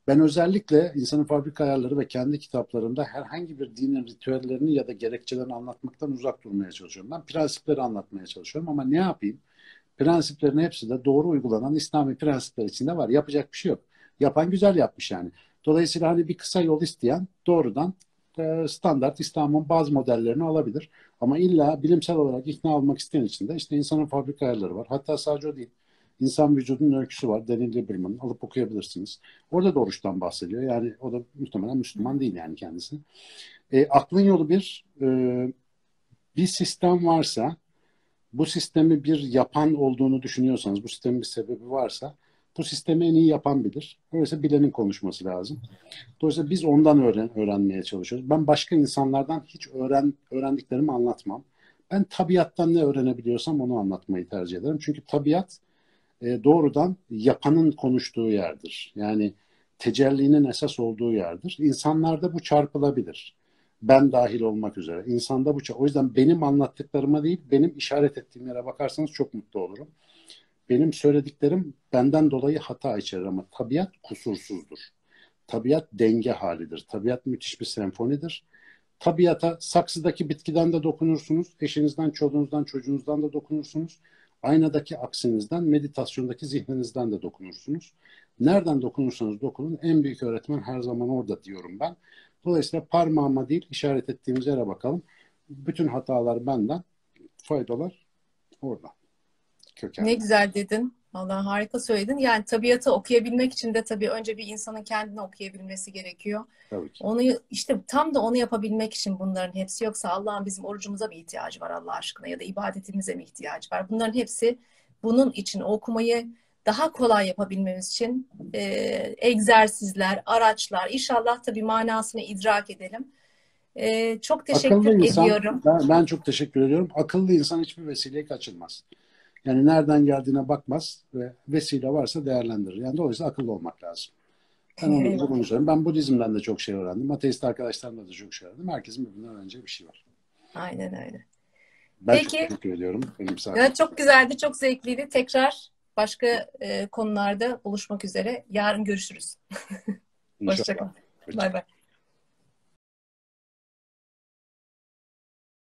ben özellikle insanın fabrika ayarları ve kendi kitaplarımda herhangi bir dinin ritüellerini ya da gerekçelerini anlatmaktan uzak durmaya çalışıyorum. Ben prensipleri anlatmaya çalışıyorum ama ne yapayım? Prensiplerin hepsi de doğru uygulanan İslami prensipler içinde var. Yapacak bir şey yok. Yapan güzel yapmış yani. Dolayısıyla hani bir kısa yol isteyen doğrudan standart İslam'ın bazı modellerini alabilir. Ama illa bilimsel olarak ikna almak isteyen için de işte insanın fabrika ayarları var. Hatta sadece o değil. İnsan vücudunun öyküsü var. Daniel Liberman. Alıp okuyabilirsiniz. Orada da oruçtan bahsediyor. Yani o da muhtemelen Müslüman değil yani kendisi. Aklın yolu bir sistem varsa, bu sistemi bir yapan olduğunu düşünüyorsanız, bu sistemin bir sebebi varsa, bu sistemi en iyi yapan bilir. Öyleyse bilenin konuşması lazım. Dolayısıyla biz ondan öğrenmeye çalışıyoruz. Ben başka insanlardan hiç öğrendiklerimi anlatmam. Ben tabiattan ne öğrenebiliyorsam onu anlatmayı tercih ederim. Çünkü tabiat doğrudan yapanın konuştuğu yerdir. Yani tecellinin esas olduğu yerdir. İnsanlarda bu çarpılabilir. Ben dahil olmak üzere. İnsanda bu çarpılabilir. O yüzden benim anlattıklarıma değil, benim işaret ettiğim yere bakarsanız çok mutlu olurum. Benim söylediklerim benden dolayı hata içerir ama tabiat kusursuzdur. Tabiat denge halidir. Tabiat müthiş bir senfonidir. Tabiata saksıdaki bitkiden de dokunursunuz, eşinizden, çoluğunuzdan, çocuğunuzdan da dokunursunuz. Aynadaki aksinizden, meditasyondaki zihninizden de dokunursunuz. Nereden dokunursanız dokunun, en büyük öğretmen her zaman orada diyorum ben. Dolayısıyla parmağıma değil, işaret ettiğimiz yere bakalım. Bütün hatalar benden, faydalar oradan. kökenli. Ne güzel dedin. Vallahi harika söyledin. Yani tabiatı okuyabilmek için de tabii önce bir insanın kendini okuyabilmesi gerekiyor. Tabii ki. Onu işte tam da onu yapabilmek için bunların hepsi, yoksa Allah'ın bizim orucumuza bir ihtiyacı var Allah aşkına, ya da ibadetimize mi ihtiyacı var? Bunların hepsi bunun için, okumayı daha kolay yapabilmemiz için egzersizler, araçlar. İnşallah tabii manasını idrak edelim. Çok teşekkür ediyorum. Ben çok teşekkür ediyorum. Akıllı insan hiçbir vesileye kaçınmaz. Yani nereden geldiğine bakmaz ve vesile varsa değerlendirir. Yani dolayısıyla akıllı olmak lazım. Ben Budizm'den de çok şey öğrendim. Ateist arkadaşlarımla da çok şey öğrendim. Herkesin birbirinden öğreneceği bir şey var. Aynen öyle. Ben peki, çok teşekkür ediyorum. Ya, çok güzeldi, çok zevkliydi. Tekrar başka konularda buluşmak üzere. Yarın görüşürüz. Hoşçakalın. Bay bay.